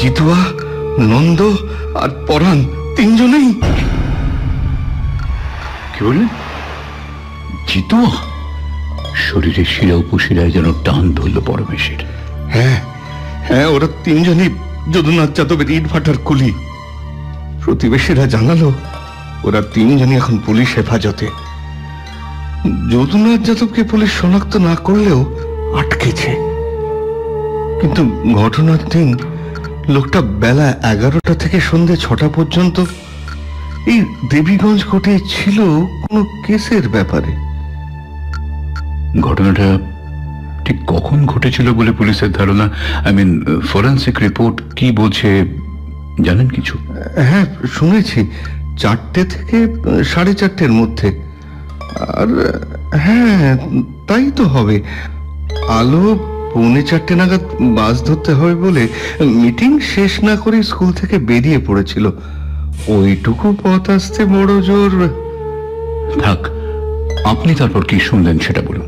জিতুয়া, নন্দ আর পরাণ তিনজনেই। কি বললেন? জিতুয়া? শরীরে শিরা উপশিরায় যেন টান ধরল পরমেশের। হ্যাঁ হ্যাঁ, ওরা তিনজনই যদুনাথ যাদবের ইট ভাটার কুলি। প্রতিবেশীরা জানালো ওরা তিনজনই এখন পুলিশ হেফাজতে। যদুনাথ যাদবকে পুলিশ শনাক্ত না করলেও আটকেছে, কিন্তু ঘটনার দিন লোকটা বেলা ১১টা থেকে সন্ধ্যে ৬টা পর্যন্ত এই দেবীগঞ্জ কোর্টে ছিল কোনো কেসের ব্যাপারে। ঘটনাটা ঠিক কখন ঘটেছিল বলে পুলিশের ধারণা? ফরেন্সিক রিপোর্ট কি বলছে জানেন কিছু? হ্যাঁ, শুনেছি ৪টে থেকে ৪:৩০ মধ্যে। আর হ্যাঁ, তাই তো হবে। আলো ৩:৪ নাগাদ বাস ধরতে হবে বলে মিটিং শেষ না করে স্কুল থেকে বেরিয়ে পড়েছিল। ওইটুকু পথ আসতে বড় জোর। থাক, আপনি তারপর কি শুনলেন সেটা বলুন।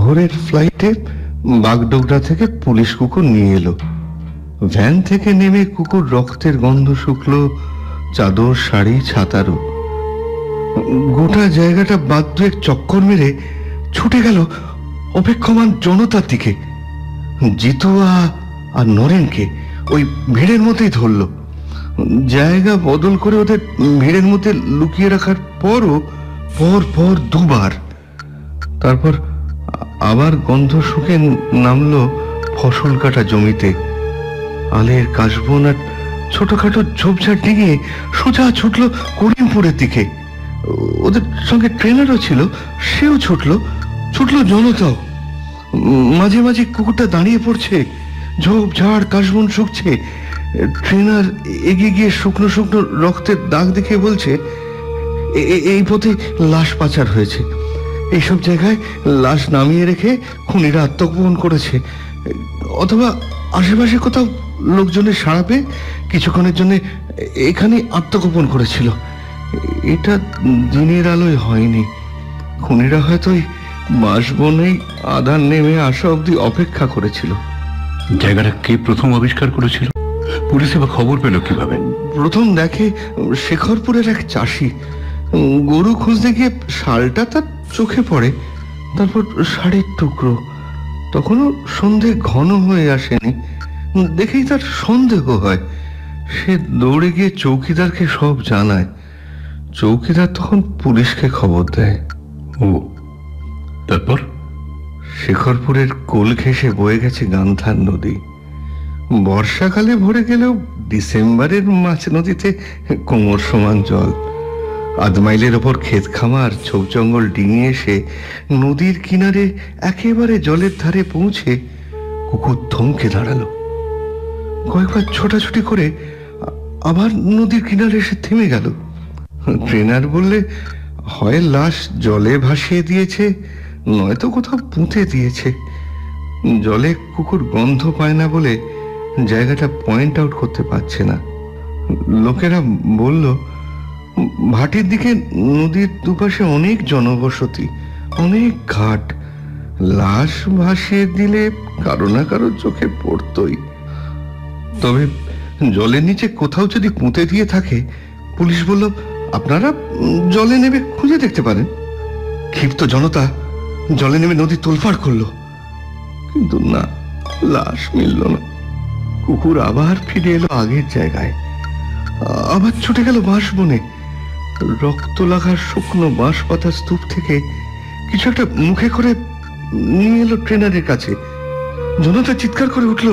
ভোরের ফ্লাইটে বাগডোগরা থেকে পুলিশ কুকুর নিয়ে এলো। ভ্যান থেকে নেমে কুকুর রক্তের গন্ধ শুকলো চাদর, শাড়ি, ছাতারও। গোটা জায়গাটা বাদ দুয়েক চক্কর মেরে ছুটে গেল অপেক্ষমান জনতার দিকে। জিতুয়া আর নরেনকে ওই ভিড়ের মধ্যেই ধরল। জায়গা বদল করে ওদের ভিড়ের মধ্যে লুকিয়ে রাখার পরও পর দুবার। তারপর আবার গন্ধ শুকে নামলো ফসল কাটা জমিতে। আলের কাশবন আর ছোটখাটো ঝোপঝাড় ডিঙিয়ে সোজা ছুটল করিমপুরের দিকে। ওদের সঙ্গে ট্রেনারও ছিল, সেও ছুটল জনতা। মাঝে মাঝে কুকুরটা দাঁড়িয়ে পড়ছে, ঝোপঝাড় কাশবন শুকছে। ট্রেনার এগিয়ে গিয়ে শুকনো শুকনো রক্তের দাগ দেখে বলছে, এই পথে লাশ পাচার হয়েছে, এইসব জায়গায় লাশ নামিয়ে রেখে খুনিরা আত্মগোপন করেছে, অথবা আশেপাশে কোথাও লোকজনের সাড়া পেয়ে কিছুক্ষণের জন্য এখানে আত্মগোপন করেছিল। এটা দিনের আলোয় হয়নি, খুনিরা হয়তো বাসবনেই আধার নেমে আসা অবধি অপেক্ষা করেছিল। জায়গাটা কে প্রথম আবিষ্কার করেছিল? পুলিশে বা খবর পেল কিভাবে? প্রথম দেখে শেখরপুরের এক চাষি, গরু খুঁজতে গিয়ে শালটা তার চোখে পড়ে, তারপর শাড়ির টুকরো। তখনও সন্ধে ঘন হয়ে আসেনি, দেখেই তার সন্দেহ হয়। সে দৌড়ে গিয়ে চৌকিদারকে সব জানায়। চৌকিদার তখন পুলিশকে খবর দেয়। ও, তারপর? শেখরপুরের কোল ঘেঁষে বয়ে গেছে গান্ধার নদী। বর্ষাকালে ভরে গেলেও ডিসেম্বরের মাছ নদীতে কোমর সমান জল। আধমাইলের ওপর ক্ষেত খামার ছোপ জঙ্গল ডিঙিয়ে এসে নদীর কিনারে একেবারে জলের ধারে পৌঁছে কুকুর থমকে দাঁড়ালো। কয়েকবার ছোটাছুটি করে আবার নদীর কিনারে এসে থেমে গেল। ট্রেনার বললে হয় লাশ জলে ভাসিয়ে দিয়েছে, নয়তো কোথাও পুঁতে দিয়েছে। জলে কুকুর গন্ধ পায় না বলে জায়গাটা পয়েন্ট আউট করতে পারছে না। লোকেরা বলল, ভাটির দিকে নদীর দুপাশে অনেক জনবসতি, অনেক ঘাট, লাশ ভাসিয়ে দিলে কারো না কারো চোখে পড়তই। তবে জলের নিচে কোথাও যদি পুঁতে দিয়ে থাকে, পুলিশ বলল, আপনারা জলে নেমে খুঁজে দেখতে পারেন। ক্ষিপ্ত জনতা জলে নেমে নদী তোলপাড় করলো, কিন্তু না, লাশ মিলল না। কুকুর আবার ফিরে এলো আগের জায়গায়, আবার ছুটে গেল বাঁশ বনে। রক্ত লাগার শুকনো বাঁশ পাতা স্তূপ থেকে কিছু একটা মুখে করে নিয়ে এলো ট্রেনারের কাছে। জনতা চিৎকার করে উঠল,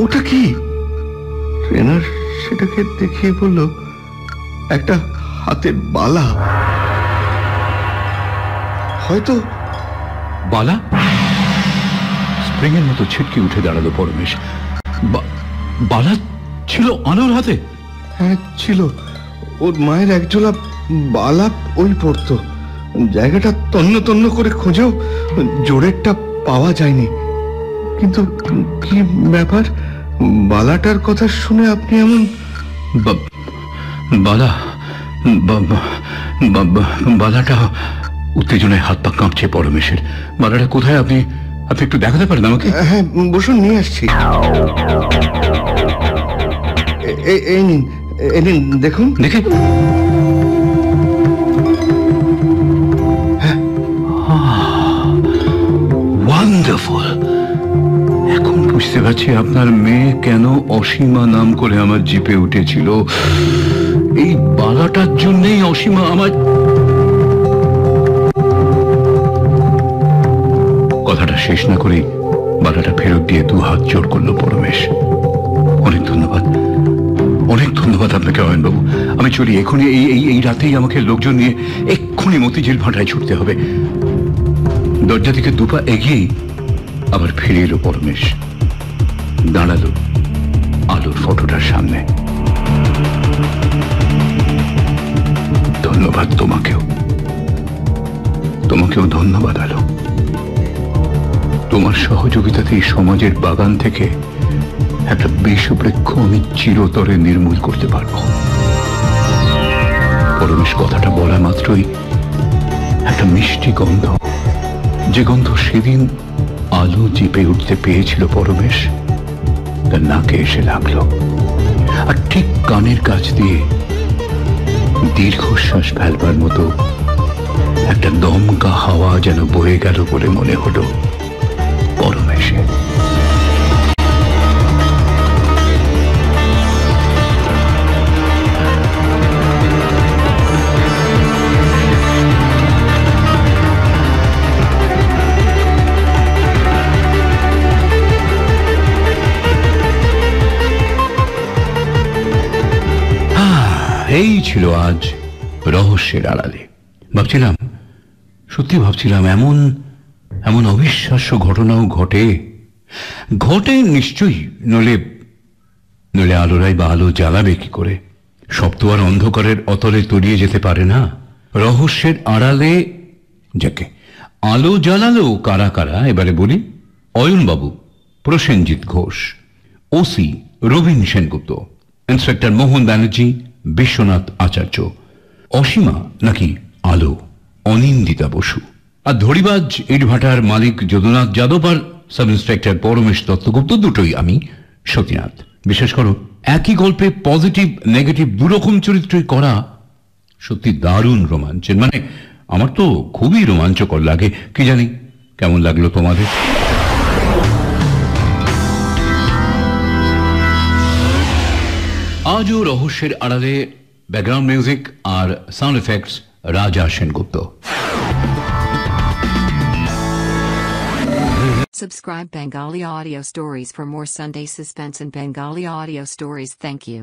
ওটা কি? ট্রেনার সেটাকে দেখিয়ে বলল, একটা হাতের বালা। হয়তো বালা? স্প্রিংয়ের মতো ছিটকে উঠে দাঁড়ালো পরমেশ। বালা ছিল আলোর হাতে? হ্যাঁ, ছিল। ওর মায়ের একজোলা বালা ওই পড়তো, জায়গাটা তন্ন তন্ন করে খোঁজেও জোরেরটা পাওয়া যায়নি। কিন্তু কি ব্যাপার, বালাটার কথা শুনে আপনি এমন? বালা বালাটা উত্তেজনায় হাত পা কাঁপছে পরমেশের। বালাটা কোথায়? আপনি আপনি একটু দেখাতে পারেন আমাকে? হ্যাঁ বসুন, নিয়ে আসছি। এই নিন, এই নিন, দেখুন দেখি। ওয়ান্ডারফুল! এখন বুঝতে পারছি আপনার মেয়ে কেন অসীমা নাম করে আমার জিপে উঠেছিল। এই বালাটার জন্যই অসীমা আমার কথাটা শেষ না করেই বালাটা ফেরত দিয়ে দু হাত জোর করলো পরমেশ। অনেক ধন্যবাদ, অনেক ধন্যবাদ আপনাকে অয়নবাবু। আমি চলি এখনই, এই এই রাতেই আমাকে লোকজন নিয়ে এক্ষুনি মতিঝিল ভাটায় ছুটতে হবে। দরজা থেকে দুপা এগিয়েই আবার ফিরে এলো পরমেশ, দাঁড়ালো আলোর ফটোটার সামনে। ধন্যবাদ তোমাকেও, তোমাকেও ধন্যবাদ আলো। তোমার সহযোগিতাতেই সমাজের বাগান থেকে একটা বিষবৃক্ষ আমি চিরতরে নির্মূল করতে পারবো। পরমেশ কথাটা বলা মাত্রই একটা মিষ্টি গন্ধ, যে গন্ধ সেদিন আলো জিপে উঠতে পেয়েছিল পরমেশ, তার নাকে এসে লাগল। আর ঠিক কানের কাছ দিয়ে দীর্ঘশ্বাস ফেলবার মতো একটা দমকা হাওয়া যেন বয়ে গেল বলে মনে হলো পরমেশে। এই ছিল আজ রহস্যের আড়ালে। ভাবছিলাম, সত্যি ভাবছিলাম, এমন এমন অবিশ্বাস্য ঘটনাও ঘটে নিশ্চয়ই, নলে আলোরাই বা আলো জ্বালাবে কি করে? সব তো আর অন্ধকারের অতলে তলিয়ে যেতে পারে না। রহস্যের আড়ালে যাকে আলো জ্বালালো কারা কারা এবারে বলি। অয়নবাবু প্রসেনজিৎ ঘোষ, ওসি রবীন সেনগুপ্ত, ইন্সপেক্টর মোহন ব্যানার্জি, বিশ্বনাথ আচার্য, অসীমা নাকি আলো, অনিন্দিতা বসু, আর ধরিবাজ ইটভাটার মালিক যদুনাথ যাদব, আর সাব ইন্সপেক্টর পরমেশ দত্তগুপ্ত, দুটোই আমি শকীনাথ। বিশেষ করে একই গল্পে পজিটিভ নেগেটিভ দুরকম চরিত্রই করা সত্যি দারুণ রোমাঞ্চের, মানে আমার তো খুবই রোমাঞ্চকর লাগে। কি জানি কেমন লাগলো তোমাদের? আজও রহস্যের আড়ালে ব্যাকগ্রাউন্ড মিউজিক আর sound effects Raja Sengupta. Subscribe Bengali audio stories for more Sunday suspense and Bengali audio stories. Thank you.